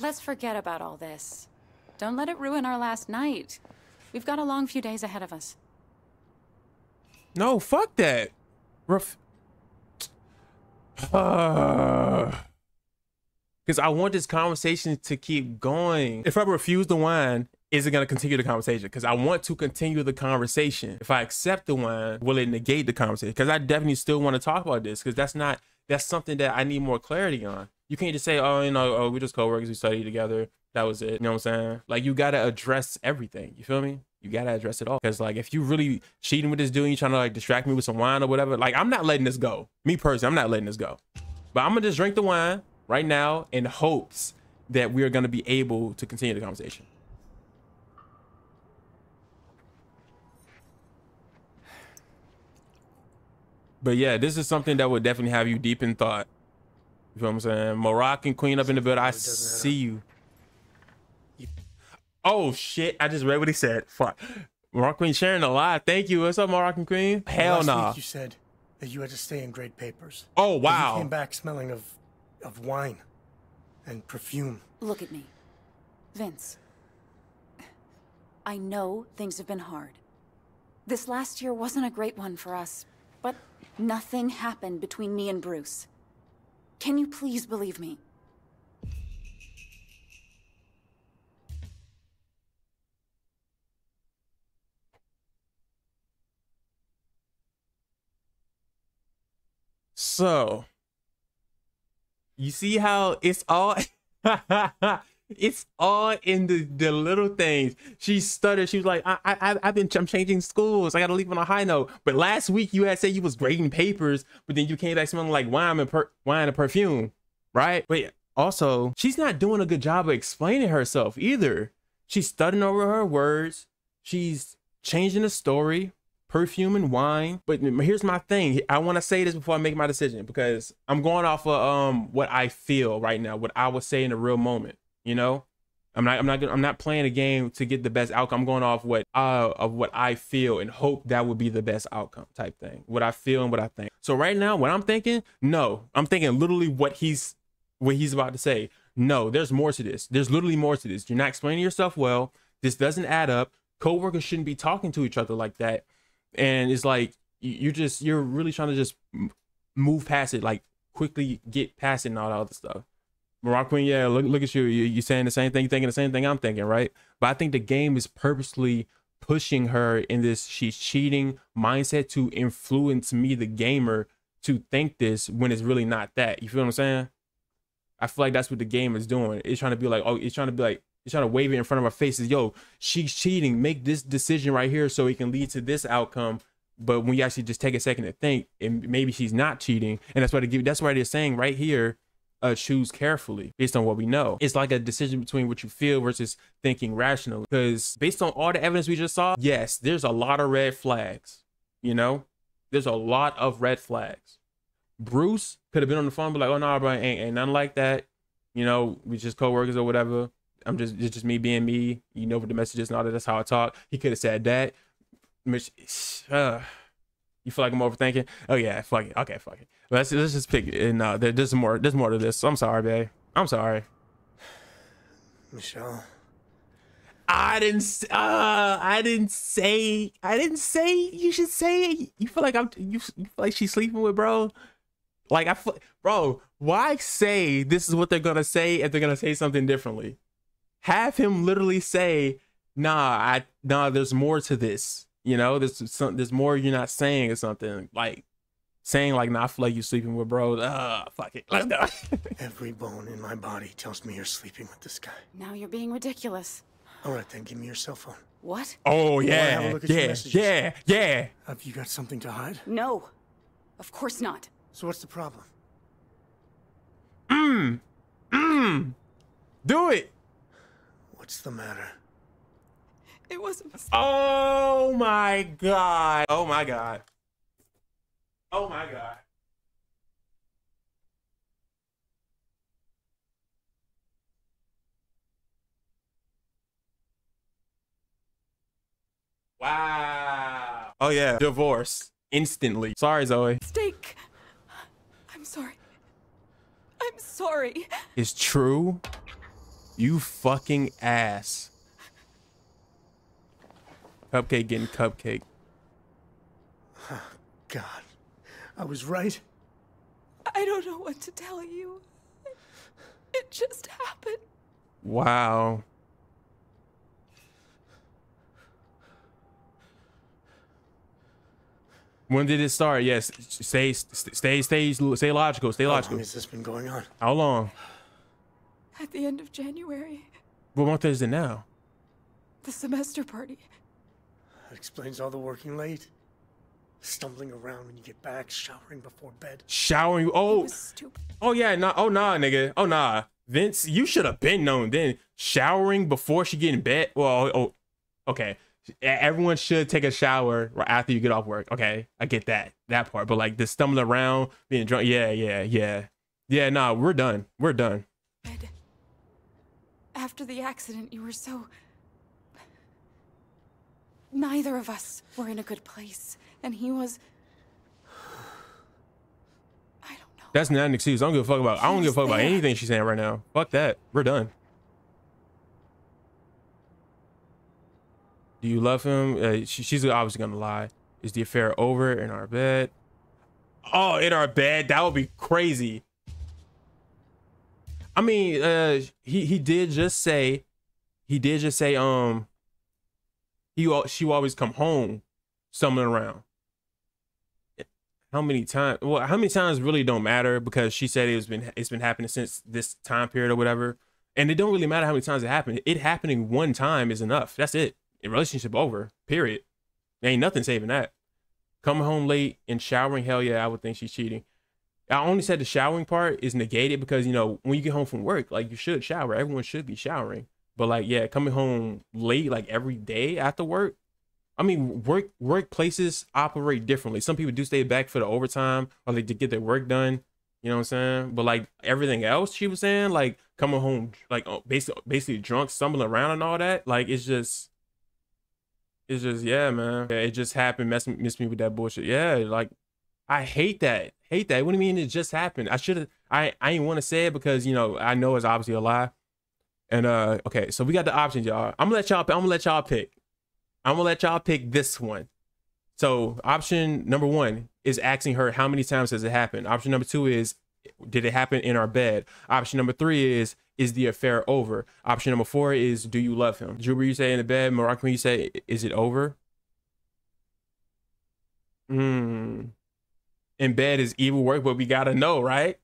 Let's forget about all this. Don't let it ruin our last night. We've got a long few days ahead of us. No, fuck that. Ref uh, Cause I want this conversation to keep going. If I refuse the wine, is it gonna continue the conversation? Cause I want to continue the conversation. If I accept the wine, will it negate the conversation? Cause I definitely still want to talk about this. Cause that's not, that's something that I need more clarity on. You can't just say, oh, you know, oh, we're just coworkers, we studied together. That was it. You know what I'm saying? Like you gotta address everything. You feel me? You gotta address it all. Cause like, if you really cheating with this dude, you trying to like distract me with some wine or whatever, like I'm not letting this go. Me personally, I'm not letting this go. But I'm gonna just drink the wine right now in hopes that we are gonna be able to continue the conversation. But yeah, this is something that would definitely have you deep in thought. You feel what I'm saying? Moroccan queen up in the building, I see you. Oh shit, I just read what he said. Fuck. Moroccan Queen sharing a lot. Thank you. What's up, Moroccan Queen? Hell no. Nah. You said that you had to stay and grade papers. Oh wow. You came back smelling of of wine and perfume. Look at me. Vince. I know things have been hard. This last year wasn't a great one for us, but nothing happened between me and Bruce. Can you please believe me? So, you see how it's all, it's all in the, the little things. She stuttered. She was like, I, I, I've been, I'm changing schools. I got to leave on a high note. But last week you had said you was grading papers, but then you came back smelling like wine and, per, wine and perfume, right? But also, she's not doing a good job of explaining herself either. She's stuttering over her words. She's changing the story. Perfume and wine. But here's my thing. I want to say this before I make my decision because I'm going off of um what I feel right now, what I would say in a real moment, you know? I'm not I'm not I'm not playing a game to get the best outcome. I'm going off what uh of what I feel and hope that would be the best outcome type thing. What I feel and what I think. So right now, what I'm thinking, no, I'm thinking literally what he's what he's about to say. No, there's more to this. There's literally more to this. You're not explaining yourself well. This doesn't add up. Coworkers shouldn't be talking to each other like that. And it's like you just you're really trying to just move past it, like quickly get past it and all that other stuff. Moroccan, yeah, look, look at you. you. You're saying the same thing. You're thinking the same thing I'm thinking, right? But I think the game is purposely pushing her in this she's cheating mindset to influence me, the gamer, to think this when it's really not that. You feel what I'm saying? I feel like that's what the game is doing. It's trying to be like, oh, it's trying to be like, it's trying to wave it in front of our faces. Yo, she's cheating. Make this decision right here so it can lead to this outcome. But when you actually just take a second to think, and maybe she's not cheating. And that's why they give, that's why they're saying right here, Uh, choose carefully based on what we know. It's like a decision between what you feel versus thinking rationally, because based on all the evidence we just saw, yes, there's a lot of red flags. You know, there's a lot of red flags. Bruce could have been on the phone, but like, oh no, nah, bro, ain't, ain't nothing like that. You know, we just coworkers or whatever. I'm just, it's just me being me. You know what the message is and all that. That's how I talk. He could have said that. Uh, You feel like I'm overthinking? Oh yeah, fuck it. Okay, fuck it. Let's let's just pick it. And uh, there's more. There's more to this. I'm sorry, babe. I'm sorry. Michelle, I didn't. Uh, I didn't say. I didn't say you should say it. You feel like I'm. You, you feel like she's sleeping with bro. Like I feel, bro. Why say this is what they're gonna say if they're gonna say something differently? Have him literally say, "Nah, I nah. There's more to this." You know, there's some, there's more you're not saying or something like saying like, "Nah, I feel like you're sleeping with bro." Ah, uh, fuck it, let's go. Every bone in my body tells me you're sleeping with this guy. Now you're being ridiculous. All right, then give me your cell phone. What? Oh yeah, have a look at yeah, your messages. yeah, yeah. Have you got something to hide? No, of course not. So what's the problem? Mmm, mmm. Do it. What's the matter? It was a mistake. Oh my god. Oh my god. Oh my god. Wow. Oh yeah. Divorce. Instantly. Sorry, Zoe. Mistake. I'm sorry. I'm sorry. It's true. You fucking ass. Cupcake getting cupcake. Oh, God, I was right. I don't know what to tell you. It just happened. Wow. When did it start? Yes. Stay, stay, stay, stay logical. Stay logical. How long has this been going on? How long? At the end of January. What month is it now? The semester party. That explains all the working late, stumbling around when you get back, showering before bed. Showering? Oh, oh yeah, nah, oh nah, nigga, oh nah, Vince, you should have been known then. Showering before she get in bed. Well, oh, okay. Everyone should take a shower right after you get off work. Okay, I get that that part, but like the stumbling around, being drunk. Yeah, yeah, yeah, yeah. Nah, we're done. We're done. After the accident, you were so. Neither of us were in a good place, and he was. I don't know. That's not an excuse. I don't give a fuck about. She I don't give a fuck there. about anything she's saying right now. Fuck that. We're done. Do you love him? Uh, she, she's obviously gonna lie. Is the affair over? In our bed? Oh, in our bed? That would be crazy. I mean, uh, he he did just say, he did just say, um. He, she will always come home, stumbling around. How many times? Well, how many times really don't matter, because she said it's been it's been happening since this time period or whatever, and it don't really matter how many times it happened. It happening one time is enough. That's it. A relationship over. Period. There ain't nothing saving that. Coming home late and showering. Hell yeah, I would think she's cheating. I only said the showering part is negated because, you know, when you get home from work, like you should shower. Everyone should be showering. But like, yeah, coming home late, like every day after work. I mean, work workplaces operate differently. Some people do stay back for the overtime or they to get their work done. You know what I'm saying? But like everything else she was saying, like coming home, like basically, basically drunk, stumbling around and all that. Like, it's just, it's just, yeah, man. It just happened. Mess, miss me with that bullshit. Yeah. Like, I hate that. Hate that. What do you mean it just happened? I should have, I, I ain't want to say it because, you know, I know it's obviously a lie. And, uh, okay. So we got the options, y'all. I'm gonna let y'all, I'm gonna let y'all pick. I'm gonna let y'all pick this one. So option number one is asking her how many times has it happened. Option number two is, did it happen in our bed? Option number three is, is the affair over? Option number four is, do you love him? Juba, you say in the bed. Moroccan, you say, is it over? Mm. In bed is evil work, but we gotta know, right?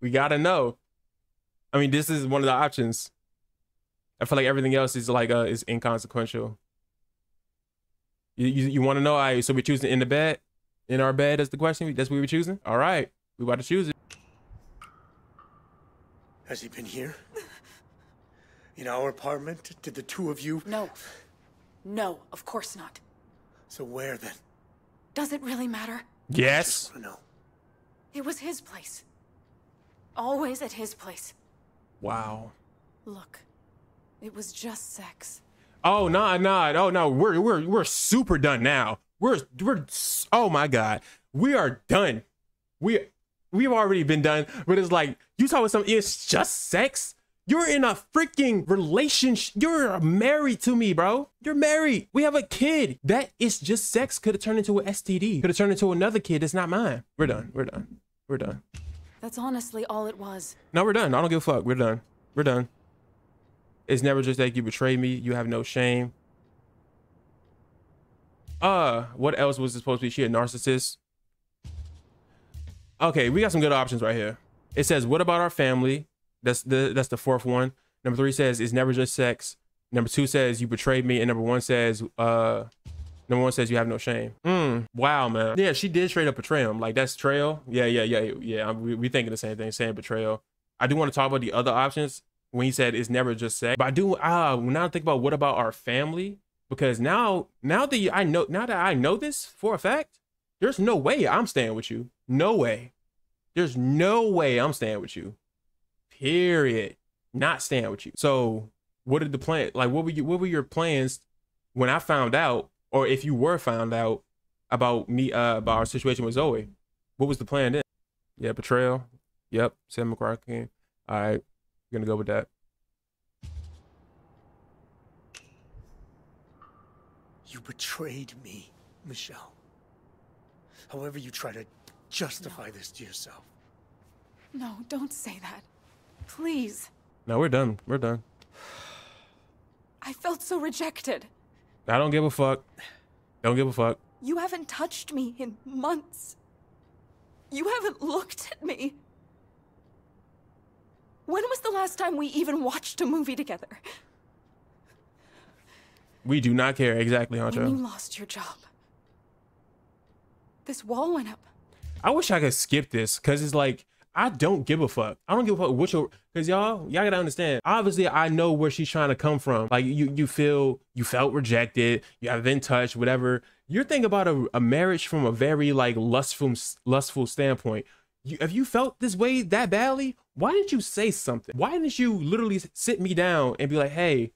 We gotta know. I mean, this is one of the options. I feel like everything else is like, uh, is inconsequential. You, you, you want to know? All right, so we're choosing in the bed, in our bed is the question. That's what we were choosing. All right, we about to choose it. Has he been here? In our apartment? Did the two of you? No, no, of course not. So where then? Does it really matter? Yes. No. It was his place. Always at his place. Wow. Look, it was just sex. Oh no, no, oh no, we're we're we're super done now. We're we're oh my god. We are done. We we've already been done, but it's like you talk with some it's just sex. You're in a freaking relationship. You're married to me, bro. You're married. We have a kid. That is just sex could have turned into an S T D. Could have turned into another kid. It's not mine. We're done. We're done. We're done. That's honestly all it was. No, we're done. I don't give a fuck. We're done. We're done. It's never just like you betrayed me. You have no shame. Uh, what else was it supposed to be? She a narcissist? Okay, we got some good options right here. It says, what about our family? That's the that's the fourth one. Number three says, it's never just sex. Number two says, you betrayed me. And number one says, uh, number one says, you have no shame. Mm, wow, man. Yeah, she did straight up betray him. Like, that's betrayal. Yeah, yeah, yeah, yeah. We, we thinking the same thing, same betrayal. I do want to talk about the other options. When he said it's never just sex, but I do uh, now think about what about our family, because now now that you, I know now that I know this for a fact, there's no way I'm staying with you. No way. There's no way I'm staying with you. Period. Not staying with you. So what did the plan? Like what were you? What were your plans when I found out, or if you were found out about me uh, about our situation with Zoe? What was the plan then? Yeah, betrayal. Yep, Sam McCracken. All right. Gonna go with that. You betrayed me, Michelle. However you try to justify no. this to yourself. No, don't say that. Please. No, we're done. We're done. I felt so rejected. I don't give a fuck. Don't give a fuck. You haven't touched me in months. You haven't looked at me. When was the last time we even watched a movie together? We do not care. Exactly, Hunter. When you lost your job. This wall went up. I wish I could skip this because it's like, I don't give a fuck. I don't give a fuck what your, because y'all, y'all gotta understand. Obviously, I know where she's trying to come from. Like you, you feel, you felt rejected. You haven't been touched, whatever. You're thinking about a, a marriage from a very like lustful, lustful standpoint. You, if you felt this way that badly, why didn't you say something? Why didn't you literally sit me down and be like, hey,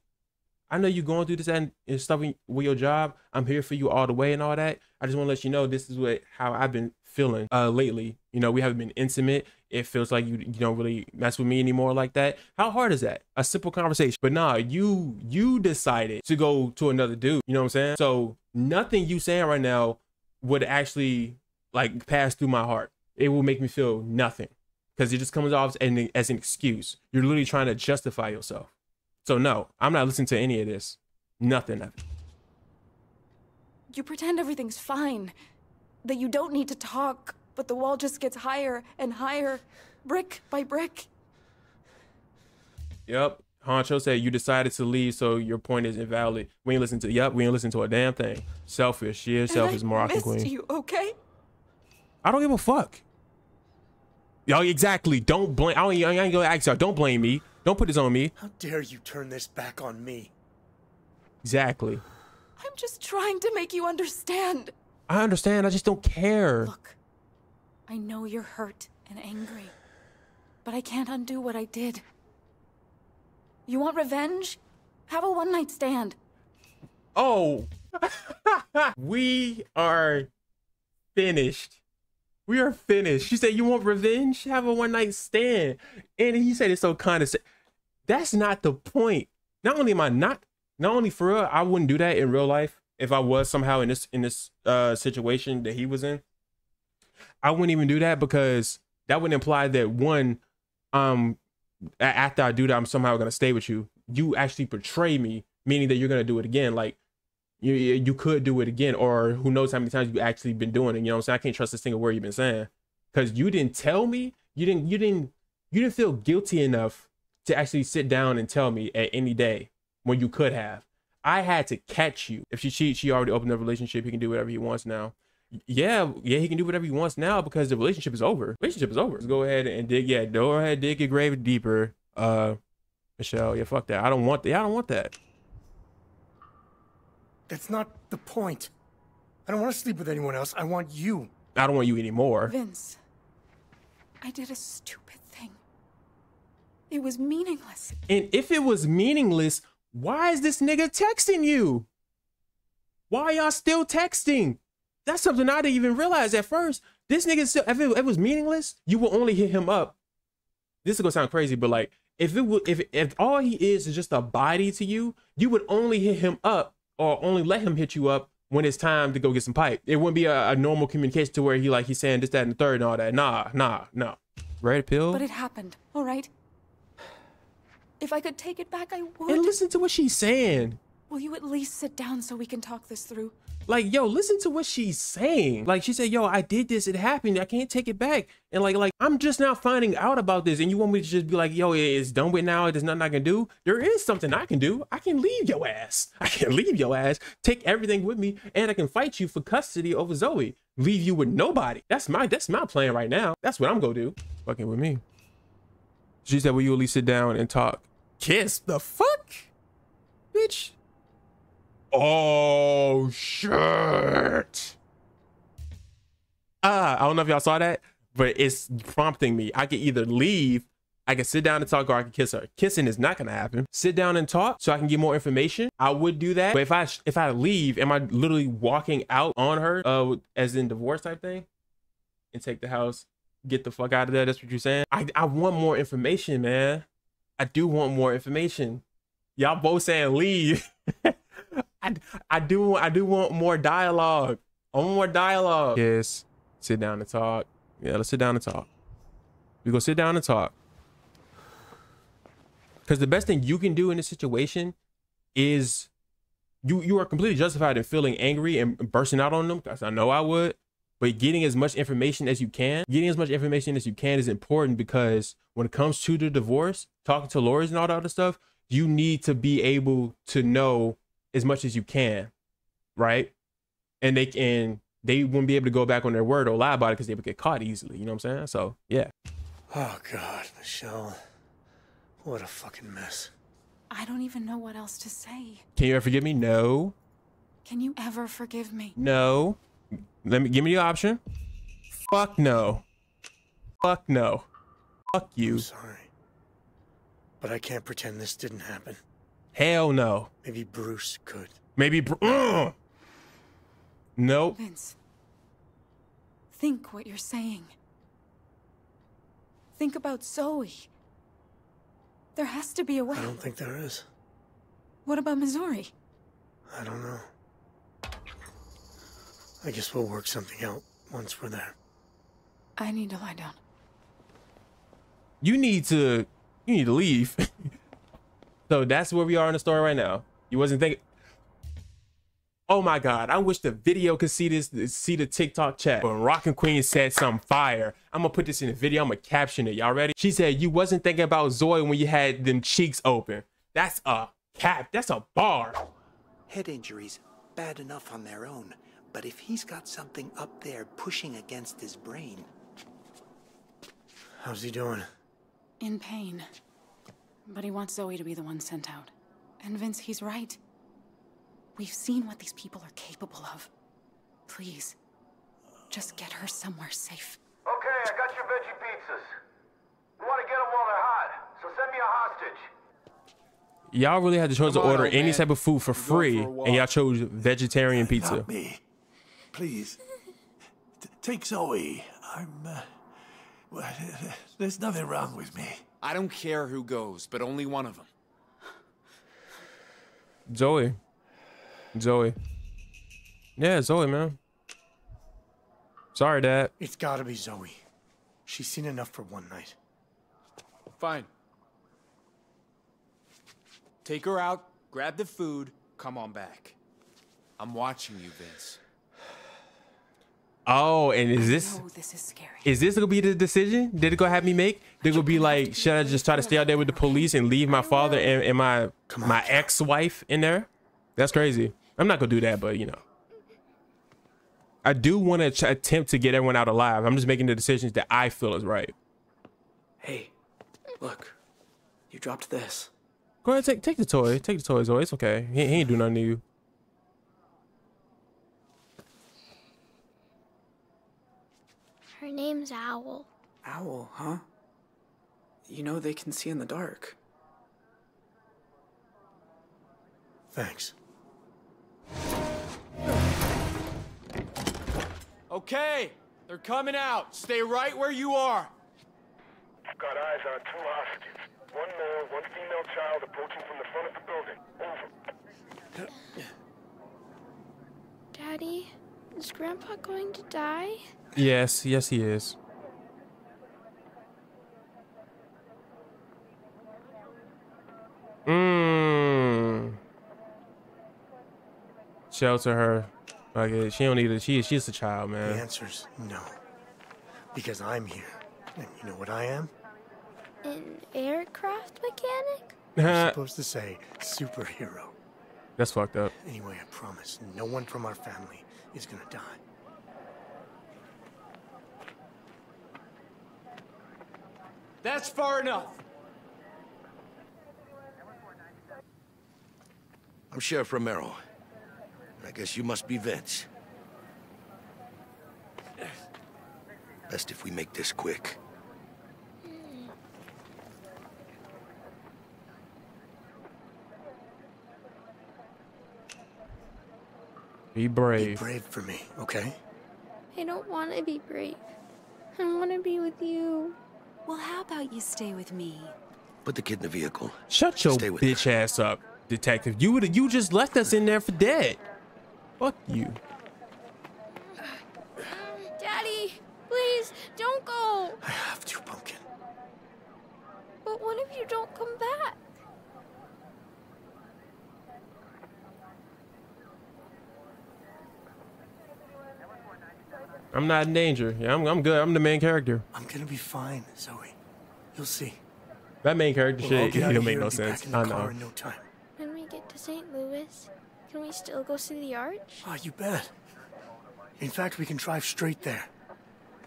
I know you're going through this and, and stuff with your job. I'm here for you all the way and all that. I just want to let you know this is what how I've been feeling uh, lately. You know, we haven't been intimate. It feels like you, you don't really mess with me anymore like that. How hard is that? A simple conversation. But nah, you, you decided to go to another dude. You know what I'm saying? So nothing you saying right now would actually like pass through my heart. It will make me feel nothing because it just comes off as an, as an excuse. You're literally trying to justify yourself. So no, I'm not listening to any of this. Nothing of it. You pretend everything's fine, that you don't need to talk, but the wall just gets higher and higher, brick by brick. Yep. Honcho said you decided to leave, so your point is invalid. We ain't listen to, yep, we ain't listen to a damn thing. Selfish, she is selfish, Moroccan queen. I missed you, okay? I don't give a fuck. Y'all exactly. Don't blame. I, don't, I ain't gonna ask y'all. Don't blame me. Don't put this on me. How dare you turn this back on me? Exactly. I'm just trying to make you understand. I understand. I just don't care. Look, I know you're hurt and angry. But I can't undo what I did. You want revenge? Have a one-night stand. Oh. We are finished. We are finished. She said, you want revenge? Have a one-night stand. And he said it's so condescending. That's not the point. Not only am I not, not only for real, I wouldn't do that in real life if I was somehow in this in this uh, situation that he was in. I wouldn't even do that because that would imply that one, um, after I do that, I'm somehow gonna stay with you. You actually betray me, meaning that you're gonna do it again. Like you, you could do it again, or who knows how many times you've actually been doing it. You know what I'm saying? I can't trust a single word you've been saying because you didn't tell me. You didn't. You didn't. You didn't feel guilty enough to actually sit down and tell me at any day when you could have. I had to catch you. If she cheats, she already opened up a relationship. He can do whatever he wants now. Yeah, yeah, he can do whatever he wants now because the relationship is over. Relationship is over. Let's go ahead and dig. Yeah, go ahead, dig your grave deeper. Uh, Michelle, yeah, fuck that. I don't want that. Yeah, I don't want that. That's not the point. I don't want to sleep with anyone else. I want you. I don't want you anymore. Vince, I did a stupid thing. It was meaningless. And if it was meaningless, why is this nigga texting you? Why y'all still texting? That's something I didn't even realize at first. This nigga still, if it, if it was meaningless, you will only hit him up. This is gonna sound crazy, but like, if it would, if if all he is is just a body to you, you would only hit him up or only let him hit you up when it's time to go get some pipe. It wouldn't be a, a normal communication to where he like he's saying this, that, and the third and all that. Nah, nah, no. Right, pill. But it happened. All right. If I could take it back, I would. And listen to what she's saying. Will you at least sit down so we can talk this through? Like, yo, listen to what she's saying. Like, she said, yo, I did this. It happened. I can't take it back. And like, like I'm just now finding out about this. And you want me to just be like, yo, it's done with now. There's nothing I can do. There is something I can do. I can leave your ass. I can leave your ass. Take everything with me. And I can fight you for custody over Zoe. Leave you with nobody. That's my, that's my plan right now. That's what I'm going to do. Fucking with me. She said, will you at least sit down and talk? Kiss the fuck? Bitch. Oh shit. Ah, I don't know if y'all saw that, but it's prompting me. I can either leave, I can sit down and talk, or I can kiss her. Kissing is not gonna happen. Sit down and talk so I can get more information. I would do that, but if I if I leave, am I literally walking out on her, uh, as in divorce type thing, and take the house, get the fuck out of there? That's what you're saying. I I want more information, man. I do want more information. Y'all both saying leave. I, I do I do want more dialogue. I want more dialogue. Yes. Sit down and talk. Yeah, let's sit down and talk. We go sit down and talk. Because the best thing you can do in this situation is you you are completely justified in feeling angry and bursting out on them. Because I know I would. But getting as much information as you can, getting as much information as you can is important because when it comes to the divorce, talking to lawyers and all that other stuff, you need to be able to know as much as you can, right? And they can, they wouldn't be able to go back on their word or lie about it because they would get caught easily. You know what I'm saying? So yeah. Oh God, Michelle, what a fucking mess. I don't even know what else to say. Can you ever forgive me? No. Can you ever forgive me? No. Let me give me the option. Fuck no. Fuck no. Fuck you. I'm sorry, but I can't pretend this didn't happen. Hell no. Maybe Bruce could. Maybe Bru- uh! Nope. Vince, think what you're saying. Think about Zoe. There has to be a way. I don't think there is. What about Missouri? I don't know. I guess we'll work something out once we're there. I need to lie down. You need to... You need to leave. So that's where we are in the story right now. You wasn't thinking. Oh my God! I wish the video could see this, see the TikTok chat. But Rockin' Queen said some fire. I'm gonna put this in the video. I'm gonna caption it. Y'all ready? She said, "You wasn't thinking about Zoe when you had them cheeks open." That's a cap. That's a bar. Head injuries, bad enough on their own, but if he's got something up there pushing against his brain. How's he doing? In pain. But he wants Zoe to be the one sent out. And Vince, he's right. We've seen what these people are capable of. Please, just get her somewhere safe. Okay, I got your veggie pizzas. We want to get them while they're hot, so send me a hostage. Y'all really had the choice to order on, any man. type of food for free, for and y'all chose vegetarian pizza. Not me. Please, T take Zoe. I'm. Uh, well, uh, there's nothing wrong with me. I don't care who goes, but only one of them. Zoe. Zoe. Yeah, Zoe, man. Sorry, Dad. It's gotta be Zoe. She's seen enough for one night. Fine. Take her out, grab the food, come on back. I'm watching you, Vince. Oh, and is this, this is scary. Is this gonna be the decision they're gonna have me make? They're gonna be like, should I just try to stay out there with the police and leave my father and, and my my ex-wife in there? That's crazy. I'm not gonna do that, but you know. I do want to attempt to get everyone out alive. I'm just making the decisions that I feel is right. Hey, look, you dropped this. Go ahead, take take the toy. Take the toy, Zoe. It's okay. He, he ain't do nothing to you. Her name's Owl. Owl, huh? You know they can see in the dark. Thanks. Okay, they're coming out. Stay right where you are. I've got eyes on two hostages. One male, one female child approaching from the front of the building. Over. Daddy, is Grandpa going to die? Yes, yes he is. Mmm. Shelter her. Like, she don't need it. She, she's a child, man. The answer's no. Because I'm here. And you know what I am? An aircraft mechanic? You're supposed to say superhero. That's fucked up. Anyway, I promise no one from our family is gonna die. That's far enough. I'm Sheriff Romero. I guess you must be Vince. Best if we make this quick. Be brave. Be brave for me, okay? I don't want to be brave. I want to be with you. Well, how about you stay with me? Put the kid in the vehicle. Shut your bitch her. ass up, detective. You would you just left us in there for dead. Fuck you. Daddy, please don't go. I have to, Pumpkin. But what if you don't come back? I'm not in danger. Yeah, I'm, I'm good. I'm the main character. I'm gonna be fine, Zoe. You'll see. That main character shit, it'll make no sense. I know. No time. When we get to Saint Louis, can we still go see the arch? Oh, you bet. In fact, we can drive straight there.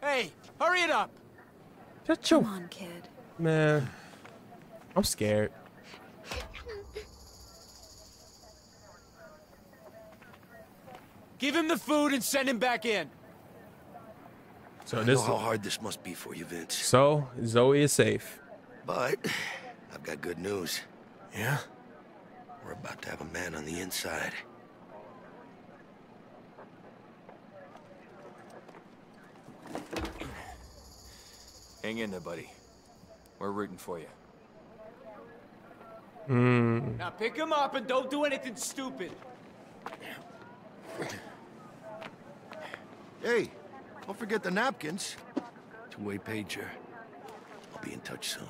Hey, hurry it up! Shut your... Come on, kid. Man, I'm scared. Give him the food and send him back in. So I this know how hard this must be for you, Vince. So Zoe is safe. But I've got good news. Yeah? We're about to have a man on the inside. Hang in there, buddy. We're rooting for you. Mm. Now pick him up and don't do anything stupid. Hey. Don't forget the napkins. Two-way pager. I'll be in touch soon.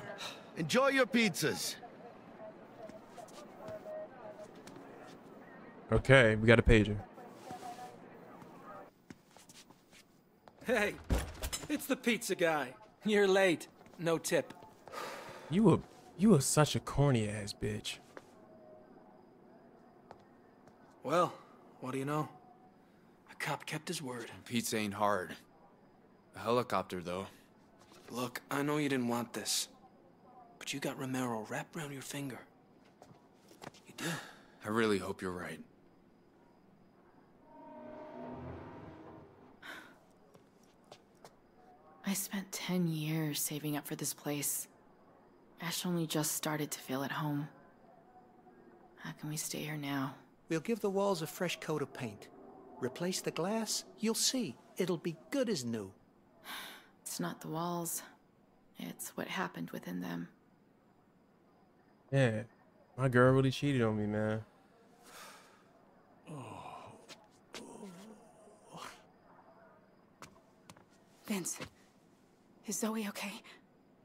Enjoy your pizzas. Okay, we got a pager. Hey, it's the pizza guy. You're late. No tip. You were you were such a corny ass bitch. Well, what do you know? Cop kept his word. Pizza ain't hard. A helicopter, though. Look, I know you didn't want this, but you got Romero wrapped around your finger. You did. I really hope you're right. I I spent ten years saving up for this place. Ash only just started to feel at home. How can we stay here now? We'll give the walls a fresh coat of paint. Replace the glass, you'll see. It'll be good as new. It's not the walls. It's what happened within them. Yeah, my girl really cheated on me, man. Vince, is Zoe okay?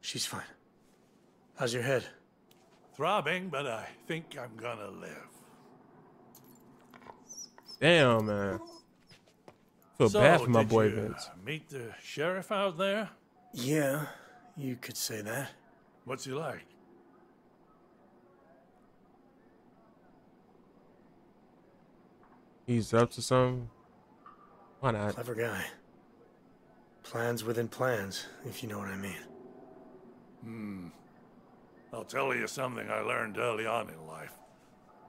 She's fine. How's your head? Throbbing, but I think I'm gonna live. Damn, man. Feel so bad for my boy Vince. Meet the sheriff out there? Yeah, you could say that. What's he like? He's up to something. Why not? Clever guy. Plans within plans, if you know what I mean. Hmm. I'll tell you something I learned early on in life.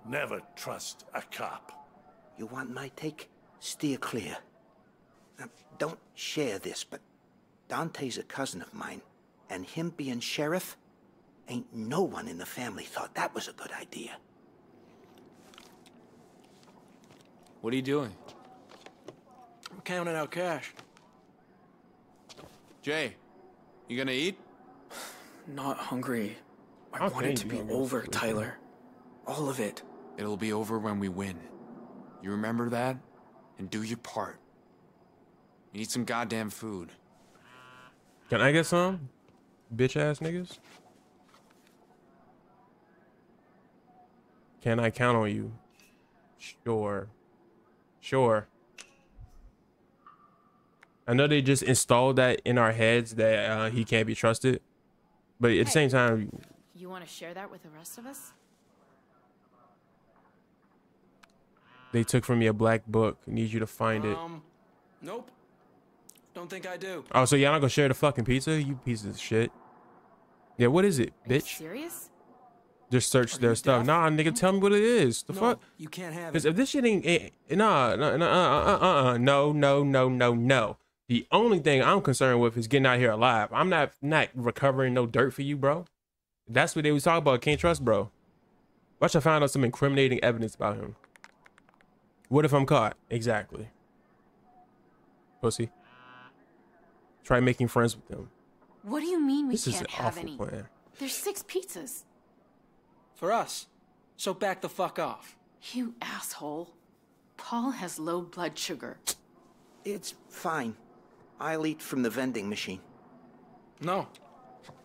Never trust a cop. You want my take? Steer clear. Now, don't share this, but Dante's a cousin of mine, and him being sheriff, ain't no one in the family thought that was a good idea. What are you doing? I'm counting out cash. Jay, you gonna eat? Not hungry. I want it to be over, Tyler. All of it. It'll be over when we win. You remember that? And do your part. You need some goddamn food. Can I get some? Bitch ass niggas? Can I count on you? Sure. Sure. I know they just installed that in our heads that uh, he can't be trusted, but at the same time, you want to share that with the rest of us? They took from me a black book. I need you to find it. Um, nope. Don't think I do. Oh, so y'all not gonna share the fucking pizza? You pieces of shit. Yeah, what is it, bitch? Are you serious? Just search their stuff. Nah, nigga, tell me what it is. The fuck? You can't have it. If this shit ain't, it, nah, nah, nah, uh, uh, uh, uh, no, no, no, no, no. The only thing I'm concerned with is getting out here alive. I'm not not recovering no dirt for you, bro. That's what they was talking about. Can't trust, bro. Watch, I find out some incriminating evidence about him. What if I'm caught? Exactly. Pussy. Try making friends with them. What do you mean we this can't have any? Plan. There's six pizzas. For us. So back the fuck off. You asshole. Paul has low blood sugar. It's fine. I'll eat from the vending machine. No.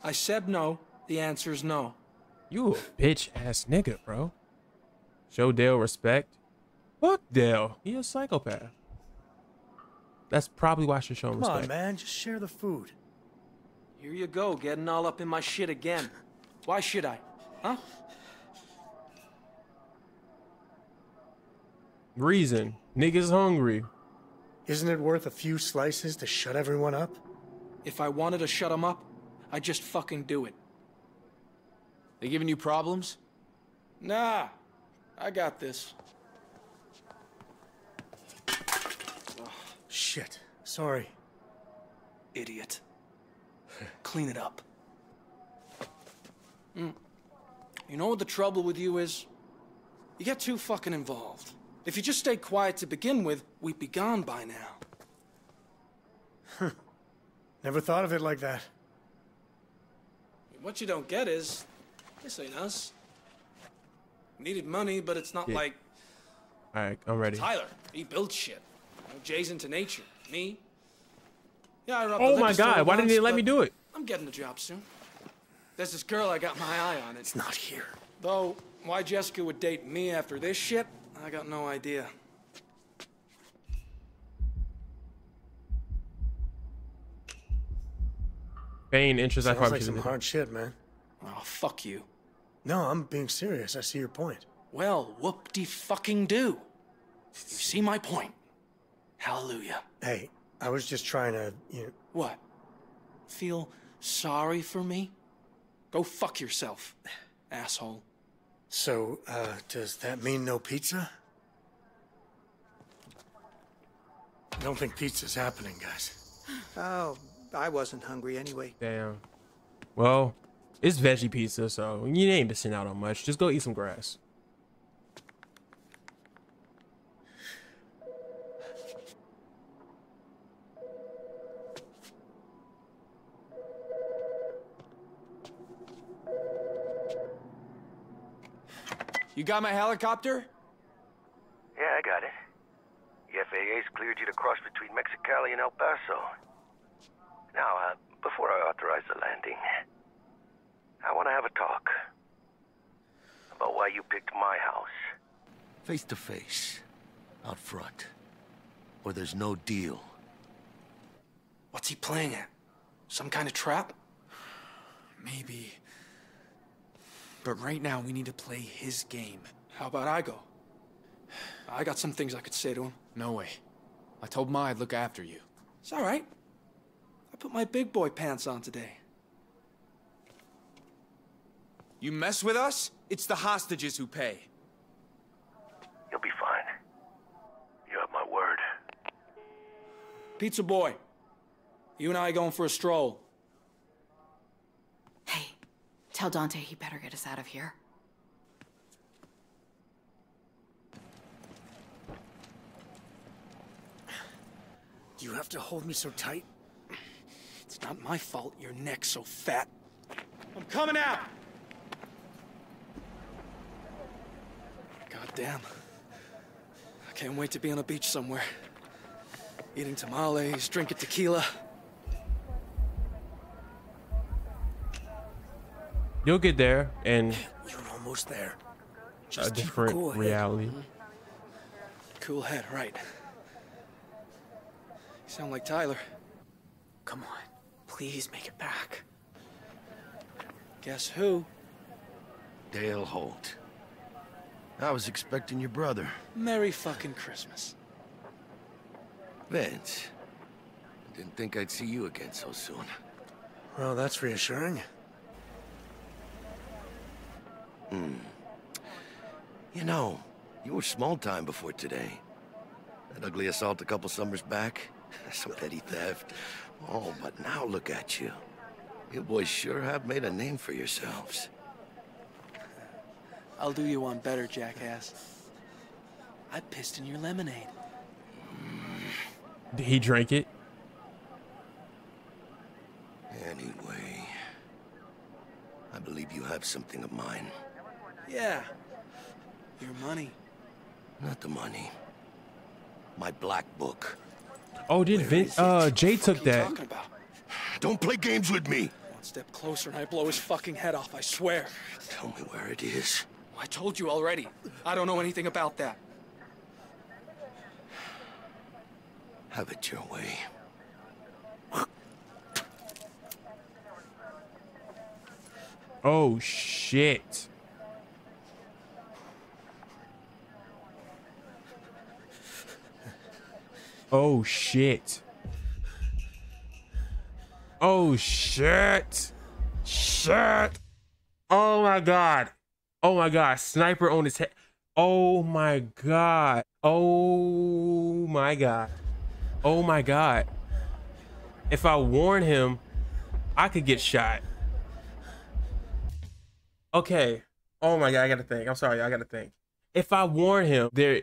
I said no. The answer is no. You a bitch-ass nigga, bro. Show Dale respect. Fuck Dale. He a psychopath. That's probably why I should show him respect. Come on, man. Just share the food. Here you go, getting all up in my shit again. Why should I? Huh? Reason. Niggas hungry. Isn't it worth a few slices to shut everyone up? If I wanted to shut them up, I'd just fucking do it. They giving you problems? Nah, I got this. Oh, shit, sorry. Idiot. Clean it up. Mm. You know what the trouble with you is? You get too fucking involved. If you just stayed quiet to begin with, we'd be gone by now. Huh. Never thought of it like that. What you don't get is, this ain't us. We needed money, but it's not yeah. like... Alright, I'm ready. Tyler, he builds shit. You know, Jay's into nature. Me? Yeah, I robbed the liquor store once, oh my god, why didn't they let me do it? I'm getting a job soon. There's this girl I got my eye on. It's not here. Though, why Jessica would date me after this shit? I got no idea. Vain interest. Sounds I like some hard shit, man. Oh, fuck you. No, I'm being serious. I see your point. Well, whoop-de-fucking-do. You see my point. Hallelujah. Hey, I was just trying to, you know... What? Feel sorry for me? Go fuck yourself, asshole. So, uh, does that mean no pizza? I don't think pizza's happening, guys. Oh, I wasn't hungry anyway. Damn. Well, it's veggie pizza, so you ain't missing out on much. Just go eat some grass. You got my helicopter? Yeah, I got it. The F A A's cleared you to cross between Mexicali and El Paso. Now, uh, before I authorize the landing, I want to have a talk about why you picked my house. Face to face, out front, where there's no deal. What's he playing at? Some kind of trap? Maybe. But right now, we need to play his game. How about I go? I got some things I could say to him. No way. I told Ma I'd look after you. It's all right. I put my big boy pants on today. You mess with us, it's the hostages who pay. You'll be fine. You have my word. Pizza boy, you and I are going for a stroll. Tell Dante he better get us out of here. Do you have to hold me so tight? It's not my fault your neck's so fat. I'm coming out! Goddamn. I can't wait to be on a beach somewhere. Eating tamales, drinking tequila. You'll get there, and you're almost there. Just a different cool reality. Head. Cool head, right? You sound like Tyler. Come on, please make it back. Guess who? Dale Holt. I was expecting your brother. Merry fucking Christmas. Vince, I didn't think I'd see you again so soon. Well, that's reassuring. Hmm. You know, you were small time before today. That ugly assault a couple summers back, some petty theft. Oh, but now look at you. You boys sure have made a name for yourselves. I'll do you one better, jackass. I pissed in your lemonade. Did he drink it? Anyway, I believe you have something of mine. Yeah, your money. Not the money. My black book. Oh, did Vince? Uh, Jay took that. Don't play games with me. One step closer and I blow his fucking head off, I swear. Tell me where it is. I told you already. I don't know anything about that. Have it your way. Oh, shit. Oh shit. Oh shit. Shit. Oh my god. Oh my god. Sniper on his head. Oh my god. Oh my god. Oh my god. If I warn him, I could get shot. Okay. Oh my god, I gotta think. I'm sorry, I gotta think. If I warn him, there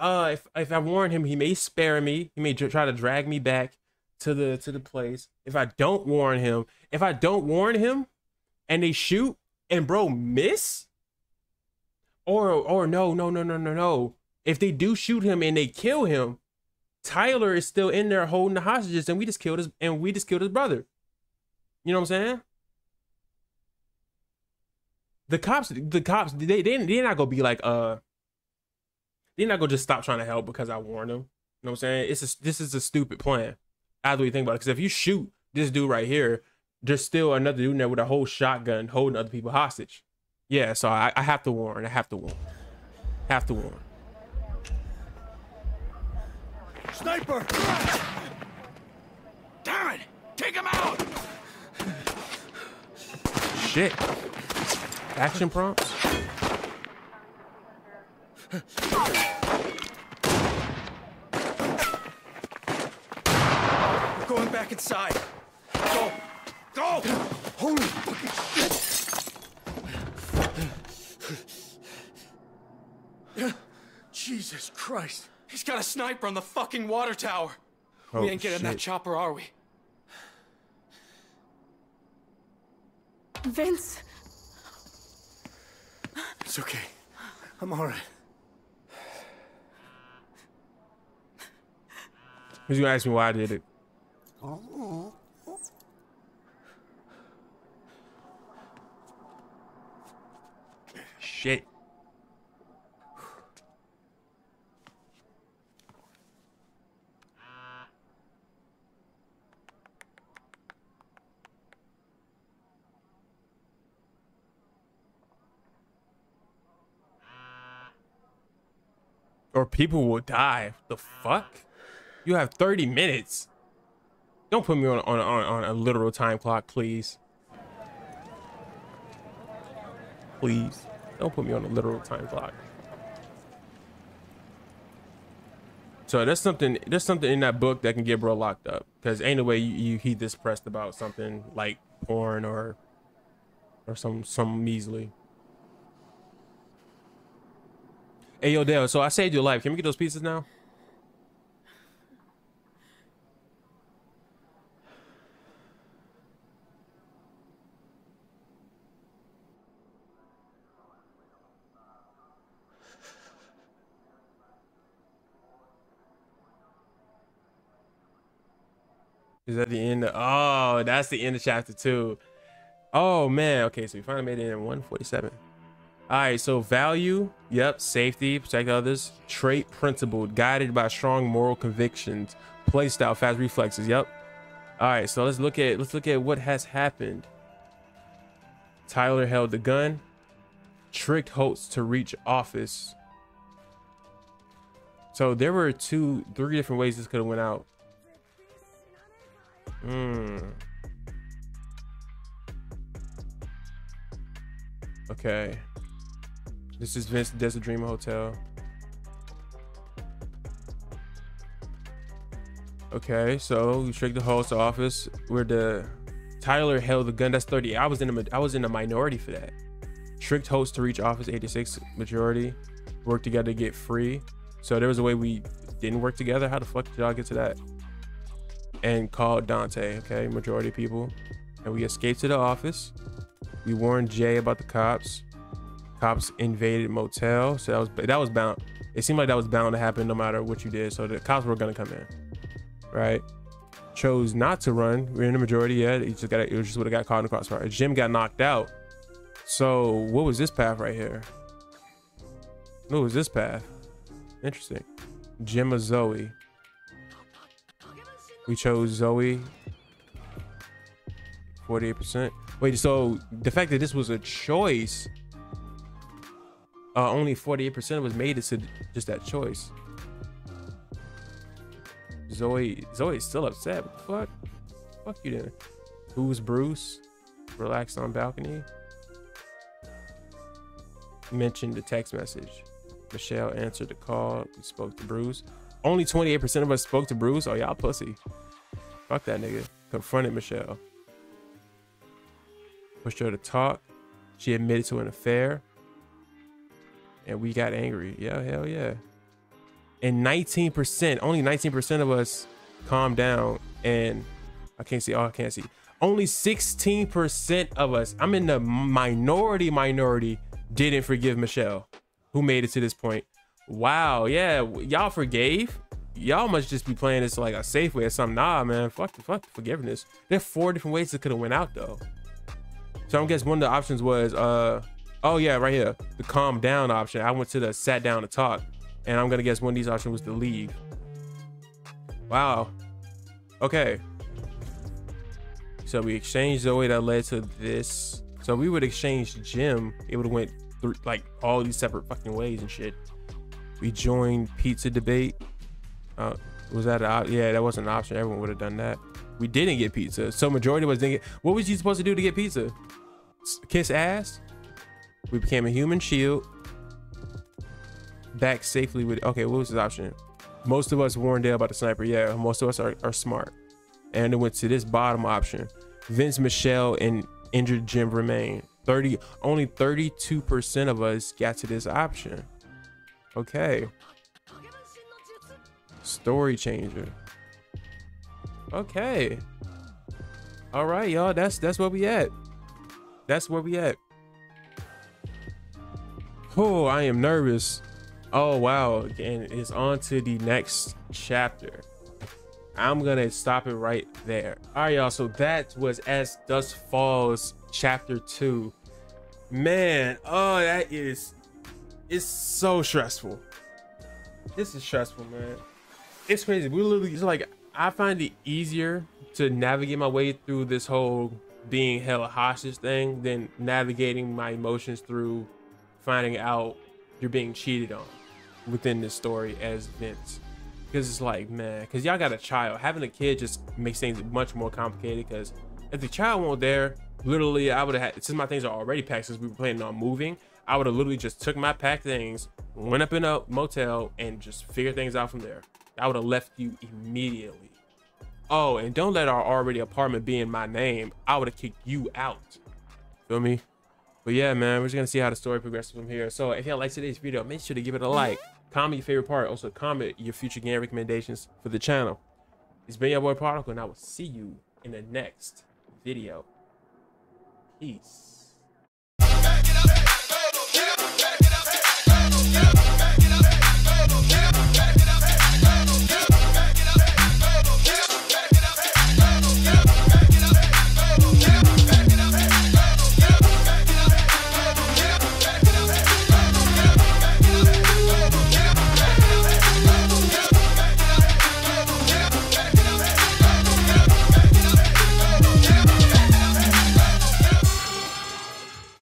Uh, if, if I warn him, he may spare me. He may try to drag me back to the to the place. If I don't warn him, if I don't warn him and they shoot and bro miss, or or no, no, no, no, no, no. If they do shoot him and they kill him, Tyler is still in there holding the hostages and we just killed his and we just killed his brother. You know what I'm saying? The cops, the cops, they, they, they're not gonna be like, uh, they're not gonna just stop trying to help because I warned them. You know what I'm saying? It's a, this is a stupid plan. I do you think about it. Because if you shoot this dude right here, there's still another dude in there with a whole shotgun holding other people hostage. Yeah, so I, I have to warn. I have to warn. Have to warn. Sniper! Damn it! Take him out! Shit. Action prompts. We're going back inside. Go! Holy fucking shit! Jesus Christ. He's got a sniper on the fucking water tower. Oh, we ain't getting shit. That chopper, are we? Vince. It's okay. I'm all right. He's gonna ask me why I did it. Oh. Shit. Or people will die. The fuck? You have thirty minutes. Don't put me on on, on on a literal time clock, please. Please. Don't put me on a literal time clock. So there's something there's something in that book that can get bro locked up. Cause ain't no way you, you he this pressed about something like porn or or some some measly. Hey yo, Dale, so I saved your life. Can we get those pizzas now? Is that the end of, oh, that's the end of chapter two. Oh man, okay, so we finally made it in one forty-seven. All right, so value, yep, safety, protect others, trait, principled, guided by strong moral convictions, play style, fast reflexes, yep. All right, so let's look at let's look at what has happened. Tyler held the gun, tricked Holtz to reach office. So there were two, three different ways this could have went out. Hmm. Okay. This is Vince, Desert Dream Hotel. Okay, so we tricked the Holtz office where the Tyler held the gun. That's thirty. I was in a I was in a minority for that. Tricked Holtz to reach office eighty-six majority. Worked together to get free. So there was a way we didn't work together. How the fuck did y'all get to that? And called Dante, okay, majority of people. And we escaped to the office. We warned Jay about the cops. Cops invaded motel. So that was, that was bound. It seemed like that was bound to happen no matter what you did. So the cops were gonna come in, right? Chose not to run. We're in the majority yet. He just got, it just would've got caught in the crossfire. Jim got knocked out. So what was this path right here? What was this path? Interesting. Jim or Zoe. We chose Zoe. forty-eight percent. Wait, so the fact that this was a choice, uh, only forty-eight percent was made to just that choice. Zoe, Zoe's still upset. What the fuck? Fuck you then. Who's Bruce? Relaxed on balcony. Mentioned the text message. Michelle answered the call. We spoke to Bruce. Only twenty-eight percent of us spoke to Bruce. Oh, y'all pussy. Fuck that nigga. Confronted Michelle. Pushed her to talk. She admitted to an affair. And we got angry. Yeah, hell yeah. And nineteen percent, only nineteen percent of us calmed down. And I can't see. Oh, I can't see. Only sixteen percent of us, I'm in the minority minority, didn't forgive Michelle, who made it to this point. Wow, yeah, y'all forgave? Y'all must just be playing this like a safe way or something. Nah, man, fuck the fuck the forgiveness. There's four different ways it could have went out though. So I guess one of the options was, uh, oh yeah, right here, the calm down option. I went to the sat down to talk, and I'm gonna guess one of these options was to leave. Wow. Okay. So we exchanged Zoe, that led to this. So we would exchange Jim. It would have went through like all these separate fucking ways and shit. We joined pizza debate. Uh, was that an option? Yeah, that wasn't an option. Everyone would have done that. We didn't get pizza. So majority was thinking, what was you supposed to do to get pizza? Kiss ass? We became a human shield. Back safely with, okay, what was his option? Most of us warned Dale about the sniper. Yeah, most of us are, are smart. And it went to this bottom option. Vince Michelle, and injured Jim remain. thirty only thirty-two percent of us got to this option. Okay. Story changer. Okay. All right, y'all. That's that's where we at. That's where we at. Oh, I am nervous. Oh wow, and it's on to the next chapter. I'm gonna stop it right there. All right, y'all. So that was As Dusk Falls chapter two. Man, oh, that is, it's so stressful. This is stressful, man. It's crazy. We literally, it's like, I find it easier to navigate my way through this whole being held hostage thing than navigating my emotions through finding out you're being cheated on within this story as Vince. Because it's like, man, because y'all got a child. Having a kid just makes things much more complicated, because if the child weren't there, literally I would have had, since my things are already packed, since we were planning on moving, I would have literally just took my packed things, went up in a motel, and just figured things out from there. I would have left you immediately. Oh, and don't let our already apartment be in my name. I would have kicked you out. Feel me? But yeah, man, we're just gonna see how the story progresses from here. So if y'all like today's video, make sure to give it a like. Comment your favorite part. Also comment your future game recommendations for the channel. It's been your boy Prodigal, and I will see you in the next video. Peace.